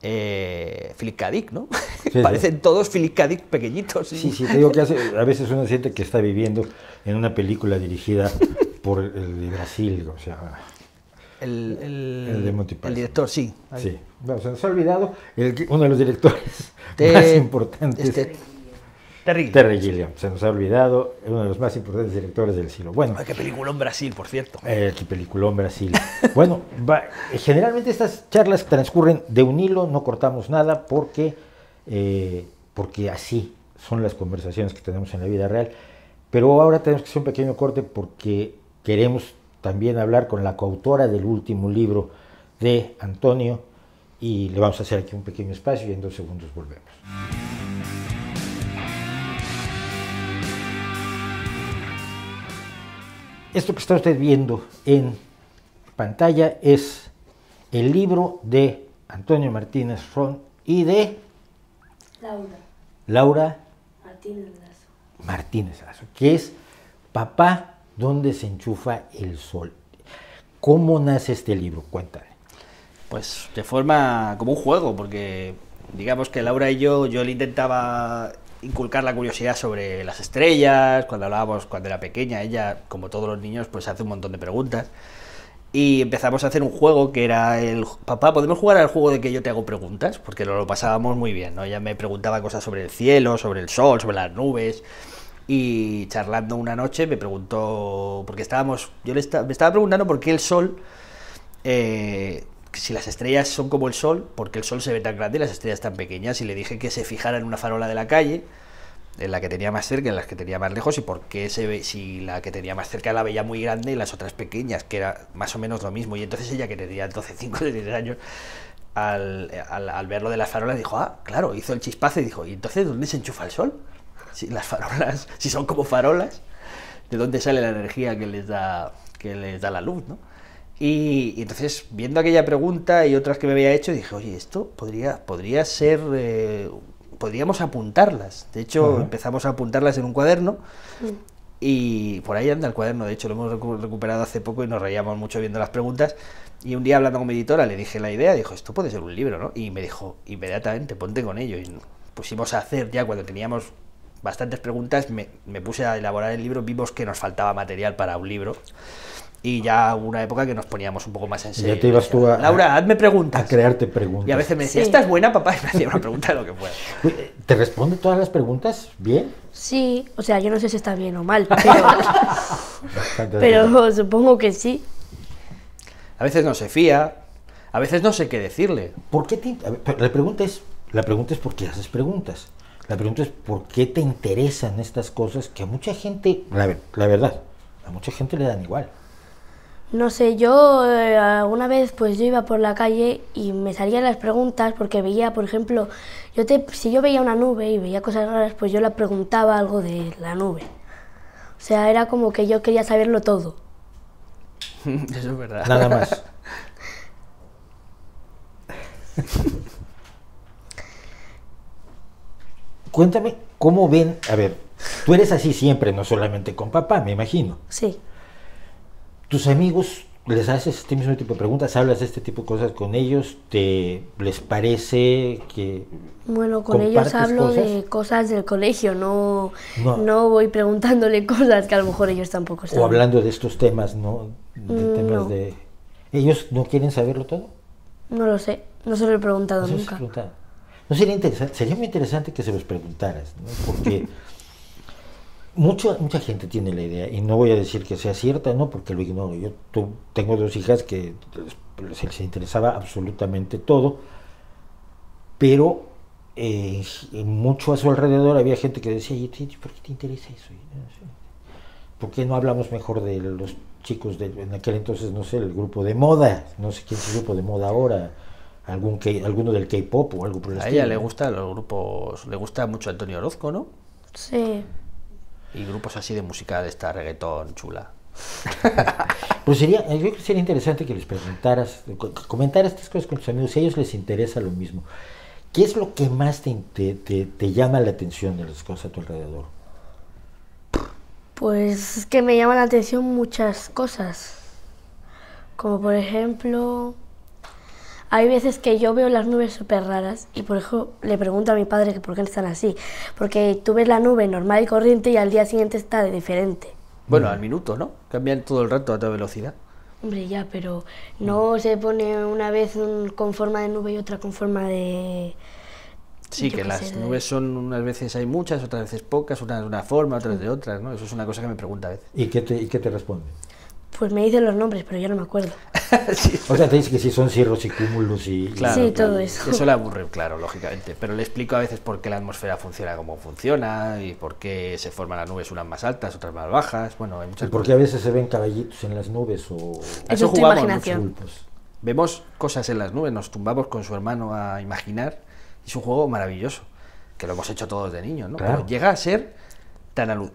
Philip K. Dick, ¿no? Sí, parecen todos Philip K. Dick pequeñitos. Sí, sí, te digo que a veces uno siente que está viviendo en una película dirigida por el de Brasil, o sea... El de Monty Python. El director, sí. Sí. Bueno, se nos ha olvidado uno de los directores más importantes. Terry Gilliam, se nos ha olvidado, uno de los más importantes directores del siglo. Bueno, qué peliculón Brasil, por cierto. Qué peliculón Brasil. Bueno, generalmente estas charlas transcurren de un hilo, no cortamos nada porque así son las conversaciones que tenemos en la vida real. Pero ahora tenemos que hacer un pequeño corte porque queremos también hablar con la coautora del último libro de Antonio y le vamos a hacer aquí un pequeño espacio y en 2 segundos volvemos. Esto que está usted viendo en pantalla es el libro de Antonio Martínez Ron y de Laura Martínez Razo, que es Papá, ¿dónde se enchufa el sol? ¿Cómo nace este libro? Cuéntame. Pues de forma como un juego, porque digamos que Laura y yo le intentaba inculcar la curiosidad sobre las estrellas. Cuando hablábamos cuando era pequeña, ella, como todos los niños, pues hace un montón de preguntas y empezamos a hacer un juego que era el papá, ¿podemos jugar al juego de que yo te hago preguntas? Porque lo pasábamos muy bien, ¿no? Ella me preguntaba cosas sobre el cielo, sobre el sol, sobre las nubes y charlando una noche me preguntó, porque estábamos, me estaba preguntando por qué el sol, si las estrellas son como el sol, porque el sol se ve tan grande y las estrellas tan pequeñas, y le dije que se fijara en una farola de la calle en la que tenía más cerca, en las que tenía más lejos, y por qué se ve, si la que tenía más cerca la veía muy grande y las otras pequeñas, que era más o menos lo mismo. Y entonces ella, que tenía 12, 5, 16 años, al ver lo de las farolas, dijo, ah, claro, hizo el chispazo y dijo, ¿y entonces dónde se enchufa el sol? Si las farolas, si son como farolas, ¿de dónde sale la energía que les da la luz, ¿no? Y entonces, viendo aquella pregunta y otras que me había hecho, dije, oye, esto podría ser... podríamos apuntarlas. De hecho, empezamos a apuntarlas en un cuaderno y por ahí anda el cuaderno. De hecho, lo hemos recuperado hace poco y nos reíamos mucho viendo las preguntas. Y un día, hablando con mi editora, le dije la idea. Dijo, esto puede ser un libro, ¿no? Y me dijo, inmediatamente, ponte con ello. Y pusimos a hacer ya, cuando teníamos bastantes preguntas, me puse a elaborar el libro. Vimos que nos faltaba material para un libro. Y ya hubo una época que nos poníamos un poco más en serio. Ya te ibas tú a... Laura, hazme preguntas. A crearte preguntas. Y a veces me decía, sí, ¿estás buena, papá? Y me hacía una pregunta de lo que fuera. ¿Te responde todas las preguntas bien? Sí, o sea, yo no sé si está bien o mal, pero supongo que sí. A veces no se fía, a veces no sé qué decirle. ¿Por qué te... A ver, la pregunta es ¿por qué haces preguntas? La pregunta es ¿por qué te interesan estas cosas que a mucha gente, la verdad, a mucha gente le dan igual? No sé, yo alguna vez pues yo iba por la calle y me salían las preguntas porque veía, por ejemplo, si yo veía una nube y veía cosas raras, pues yo la preguntaba algo de la nube. O sea, era como que yo quería saberlo todo. Eso es verdad. Nada más. Cuéntame, ¿cómo ven? A ver, tú eres así siempre, no solamente con papá, me imagino. Sí. ¿Tus amigos les haces este mismo tipo de preguntas? ¿Hablas de este tipo de cosas con ellos? ¿Les parece que...? Bueno, con ellos hablo de cosas del colegio, no voy preguntándole cosas que a lo mejor ellos tampoco saben. O hablando de estos temas, ¿no? De temas no. De... ¿Ellos no quieren saberlo todo? No lo sé, no se lo he preguntado nunca. No sería interesante, sería muy interesante que se los preguntaras, ¿no? Porque... Mucha gente tiene la idea, y no voy a decir que sea cierta, no, porque lo ignoro. Yo tengo dos hijas que les interesaba absolutamente todo, pero mucho a su alrededor había gente que decía, ¿por qué te interesa eso? ¿Por qué no hablamos mejor de los chicos en aquel entonces, no sé, el grupo de moda? No sé quién es el grupo de moda ahora. Alguno del K-pop o algo por el estilo. A ella le gustan los grupos, le gusta mucho Antonio Orozco, ¿no? Sí. Y grupos así de música de esta reggaetón chula. Pues yo creo que sería interesante que les preguntaras, comentaras estas cosas con tus amigos, si a ellos les interesa lo mismo. ¿Qué es lo que más te llama la atención de las cosas a tu alrededor? Pues es que me llaman la atención muchas cosas. Como por ejemplo, hay veces que yo veo las nubes súper raras y por ejemplo le pregunto a mi padre que por qué están así. Porque tú ves la nube normal y corriente y al día siguiente está de diferente. Bueno, al minuto, ¿no? Cambian todo el rato a toda velocidad. Hombre, ya, pero no se pone una vez con forma de nube y otra con forma de... Sí, que las nubes son, unas veces hay muchas, otras veces pocas, unas de una forma, otras de otras, ¿no? Eso es una cosa que me pregunta a veces. ¿Y qué te responde? Pues me dicen los nombres, pero yo no me acuerdo. Sí. O sea, te dice que sí son cirros y cúmulos y... Claro, sí, claro, todo eso. Eso le aburre, claro, lógicamente. Pero le explico a veces por qué la atmósfera funciona como funciona y por qué se forman las nubes unas más altas, otras más bajas. Bueno, hay muchas. ¿Y por qué a veces se ven caballitos en las nubes o...? Eso es tu imaginación. Vemos cosas en las nubes, nos tumbamos con su hermano a imaginar. Es un juego maravilloso, que lo hemos hecho todos de niños, ¿no? Claro. Pero llega a ser...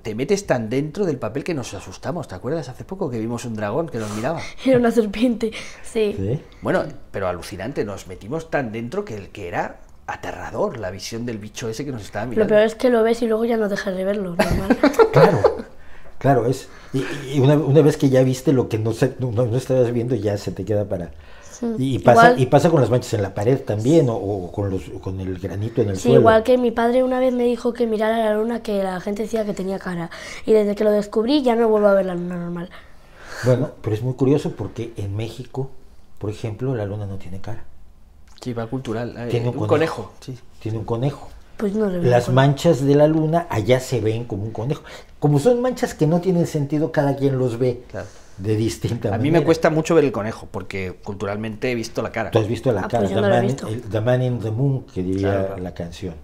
te metes tan dentro del papel que nos asustamos. ¿Te acuerdas hace poco que vimos un dragón que nos miraba? Era una serpiente, sí. ¿Sí? Bueno, pero alucinante, nos metimos tan dentro que era aterrador la visión del bicho ese que nos estaba mirando. Lo peor es que lo ves y luego ya no dejas de verlo, normal. Claro, es. Y una vez que ya viste lo que no estabas viendo, ya se te queda para... Y pasa con las manchas en la pared también, o con el granito en el suelo. Sí, igual que mi padre una vez me dijo que mirara la luna, que la gente decía que tenía cara. Y desde que lo descubrí ya no vuelvo a ver la luna normal. Bueno, pero es muy curioso porque en México, por ejemplo, la luna no tiene cara. Sí, va cultural. Tiene un conejo. Sí. Tiene un conejo. Pues no le veo. Las manchas de la luna allá se ven como un conejo. Como son manchas que no tienen sentido, cada quien los ve. Claro. De distinta manera. A mí me cuesta mucho ver el conejo, porque culturalmente he visto la cara. Tú has visto la cara, pues no the Man in the Moon, que diría, claro, la canción.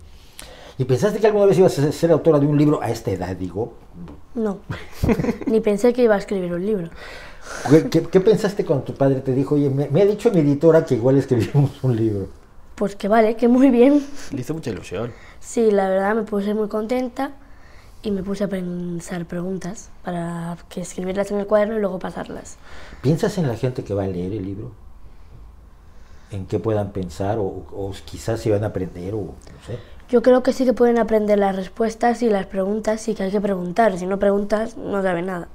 ¿Y pensaste que alguna vez ibas a ser autora de un libro a esta edad, digo? No, ni pensé que iba a escribir un libro. ¿Qué pensaste cuando tu padre te dijo, oye, me ha dicho mi editora que igual escribimos un libro? Pues que vale, que muy bien. Le hizo mucha ilusión. Sí, la verdad me puse muy contenta y me puse a pensar preguntas para que escribirlas en el cuaderno y luego pasarlas. ¿Piensas en la gente que va a leer el libro? ¿En qué puedan pensar o quizás si van a aprender o no sé? Yo creo que sí que pueden aprender las respuestas y las preguntas, y que hay que preguntar. Si no preguntas, no sabe nada.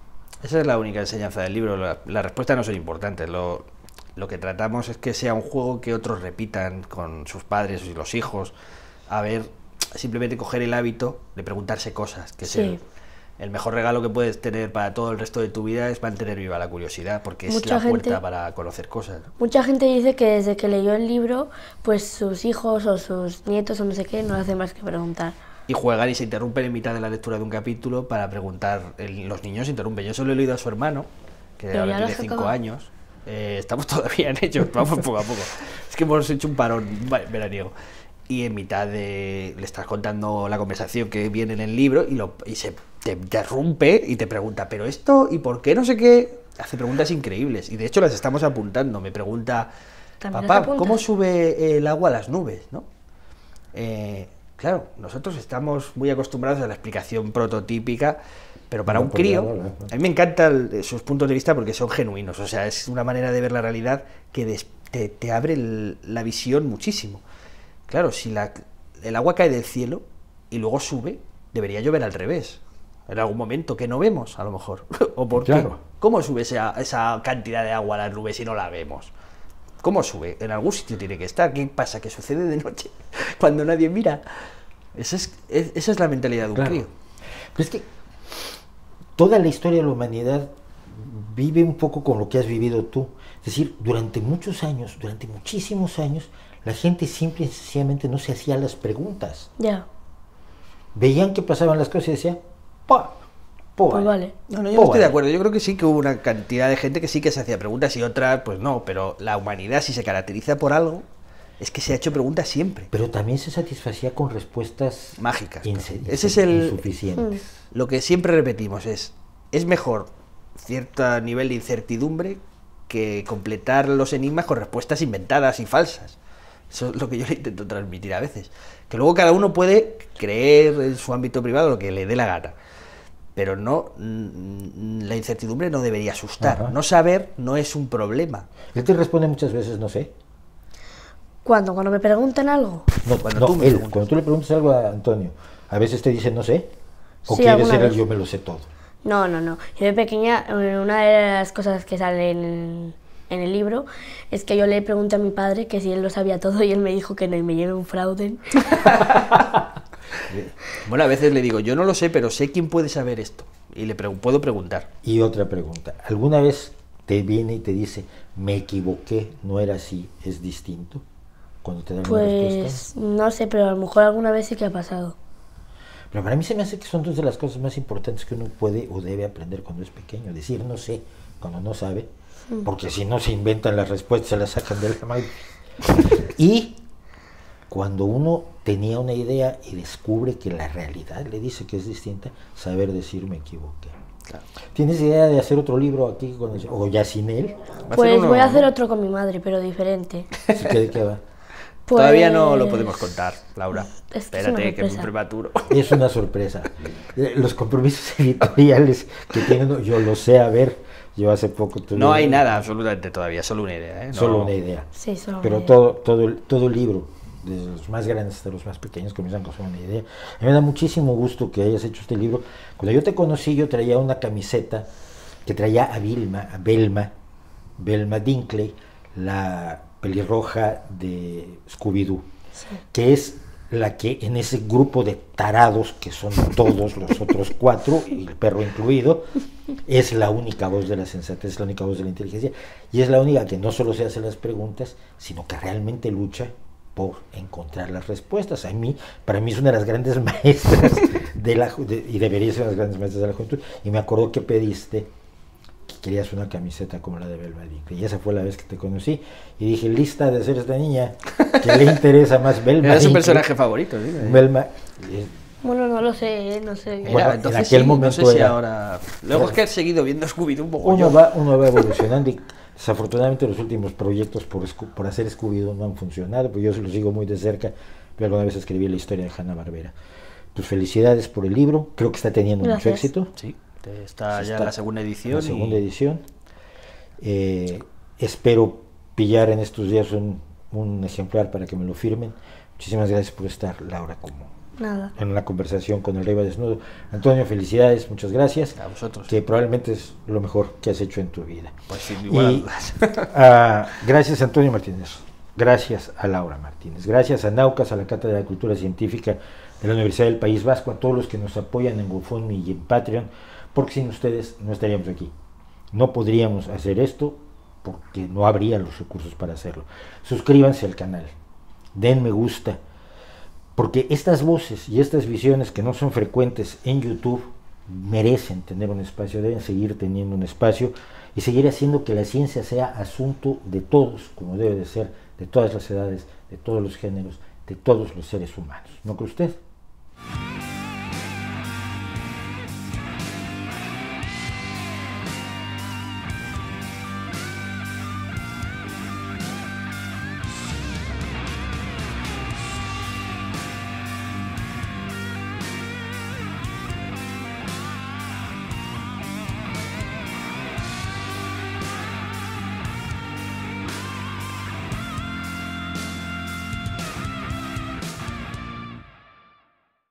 Esa es la única enseñanza del libro. Las respuestas no son importantes. Lo que tratamos es que sea un juego que otros repitan con sus padres y los hijos. A ver, simplemente coger el hábito de preguntarse cosas. Que sí. El mejor regalo que puedes tener para todo el resto de tu vida es mantener viva la curiosidad, porque es la puerta para conocer cosas. Mucha gente dice que desde que leyó el libro, pues sus hijos o sus nietos o no sé qué, no hacen más que preguntar. Y juegan y se interrumpen en mitad de la lectura de un capítulo para preguntar. Los niños se interrumpen. Yo solo he leído a su hermano, que ahora tiene 5 años. Estamos todavía en ello, vamos poco a poco. Es que hemos hecho un parón veraniego. Y en mitad de... le estás contando la conversación que viene en el libro y se te interrumpe y te pregunta, ¿pero esto? ¿Y por qué? No sé qué. Hace preguntas increíbles y de hecho las estamos apuntando. Me pregunta, papá, ¿cómo sube el agua a las nubes? ¿No? Claro, nosotros estamos muy acostumbrados a la explicación prototípica, pero para un crío, a mí me encantan sus puntos de vista porque son genuinos. O sea, es una manera de ver la realidad que te abre la visión muchísimo. Claro, si el agua cae del cielo y luego sube, debería llover al revés. En algún momento, que no vemos, a lo mejor. ¿O por qué? ¿Cómo sube esa cantidad de agua a las nubes si no la vemos? ¿Cómo sube? En algún sitio tiene que estar. ¿Qué pasa? ¿Qué sucede de noche cuando nadie mira? Esa es la mentalidad de un crío. Pero es que toda la historia de la humanidad vive un poco con lo que has vivido tú. Es decir, durante muchos años, durante muchísimos años, la gente simple y sencillamente no se hacía las preguntas. Ya. Veían que pasaban las cosas y decían, pues vale. No, yo no estoy de acuerdo. Yo creo que sí que hubo una cantidad de gente que sí que se hacía preguntas y otras, pues no. Pero la humanidad, si se caracteriza por algo, es que se ha hecho preguntas siempre. Pero también se satisfacía con respuestas mágicas. Ese es insuficientes. Lo que siempre repetimos es mejor cierto nivel de incertidumbre que completar los enigmas con respuestas inventadas y falsas. Eso es lo que yo le intento transmitir a veces. Que luego cada uno puede creer en su ámbito privado lo que le dé la gana. Pero no, la incertidumbre no debería asustar. Ajá. No saber no es un problema. Él te responde muchas veces, no sé. ¿Cuándo? ¿Cuando me preguntan algo? No, cuando tú le preguntas algo a Antonio, a veces te dicen no sé. ¿O sí, quieres ser el yo me lo sé todo? No, no, no. Yo de pequeña, una de las cosas que sale en el libro es que yo le pregunté a mi padre que si él lo sabía todo y él me dijo que no y me llevé un fraude. Bueno, a veces le digo, yo no lo sé, pero sé quién puede saber esto y le puedo preguntar. Y otra pregunta, ¿alguna vez te viene y te dice, me equivoqué, no era así, es distinto? Cuando te dan una respuesta. No sé, pero a lo mejor alguna vez sí que ha pasado. Pero para mí se me hace que son dos de las cosas más importantes que uno puede o debe aprender cuando es pequeño, decir no sé cuando no sabe. Porque si no se inventan las respuestas, se las sacan de la mano. Y cuando uno tenía una idea y descubre que la realidad le dice que es distinta, saber decir me equivoqué. Claro. ¿Tienes idea de hacer otro libro aquí con el, o ya sin él? Pues voy a hacer otro con mi madre, pero diferente. ¿Qué va? Pues... todavía no lo podemos contar, Laura. Es que espérate, es que es muy prematuro. Es una sorpresa. Los compromisos editoriales que tienen, yo lo sé, a ver. Yo hace poco tuve... No hay nada absolutamente todavía, solo una idea. No... solo una idea. Sí, solo pero una idea. Todo el libro, desde los más grandes hasta los más pequeños, comienzan con solo una idea. A mí me da muchísimo gusto que hayas hecho este libro. Cuando yo te conocí, yo traía una camiseta que traía a Velma Dinkley, la pelirroja de Scooby-Doo, sí, que es la que en ese grupo de tarados que son todos los otros 4, y el perro incluido, es la única voz de la sensatez, es la única voz de la inteligencia, y es la única que no solo se hace las preguntas, sino que realmente lucha por encontrar las respuestas. Para mí es una de las grandes maestras, y debería ser una de las grandes maestras de la juventud, y me acuerdo que pediste que querías una camiseta como la de Velma Dinkley. Y esa fue la vez que te conocí. Y dije, lista de ser esta niña, que le interesa más Velma Dinkley. Era su personaje favorito, ¿sí? Velma... Bueno, no lo sé, no sé. Bueno, era, entonces, en aquel momento no sé si era... ahora... Luego era... es que has seguido viendo Scooby-Doo un poco. Uno va evolucionando y desafortunadamente los últimos proyectos por hacer Scooby-Doo no han funcionado, pues yo se los sigo muy de cerca, pero alguna vez escribí la historia de Hanna-Barbera. Pues felicidades por el libro, creo que está teniendo mucho éxito. Sí, está ya la segunda edición. La segunda edición. Espero pillar en estos días un ejemplar para que me lo firmen. Muchísimas gracias por estar, Laura, en una conversación con El Rey va desnudo. Antonio, felicidades, muchas gracias. A vosotros. Que probablemente es lo mejor que has hecho en tu vida. Pues sí, igual. Y, gracias a Antonio Martínez, gracias a Laura Martínez, gracias a Naukas, a la Cátedra de Cultura Científica de la Universidad del País Vasco, a todos los que nos apoyan en GoFundMe y en Patreon, porque sin ustedes no estaríamos aquí. No podríamos hacer esto porque no habría los recursos para hacerlo. Suscríbanse al canal, den me gusta, porque estas voces y estas visiones que no son frecuentes en YouTube merecen tener un espacio, deben seguir teniendo un espacio y seguir haciendo que la ciencia sea asunto de todos, como debe de ser, de todas las edades, de todos los géneros, de todos los seres humanos. ¿No cree usted?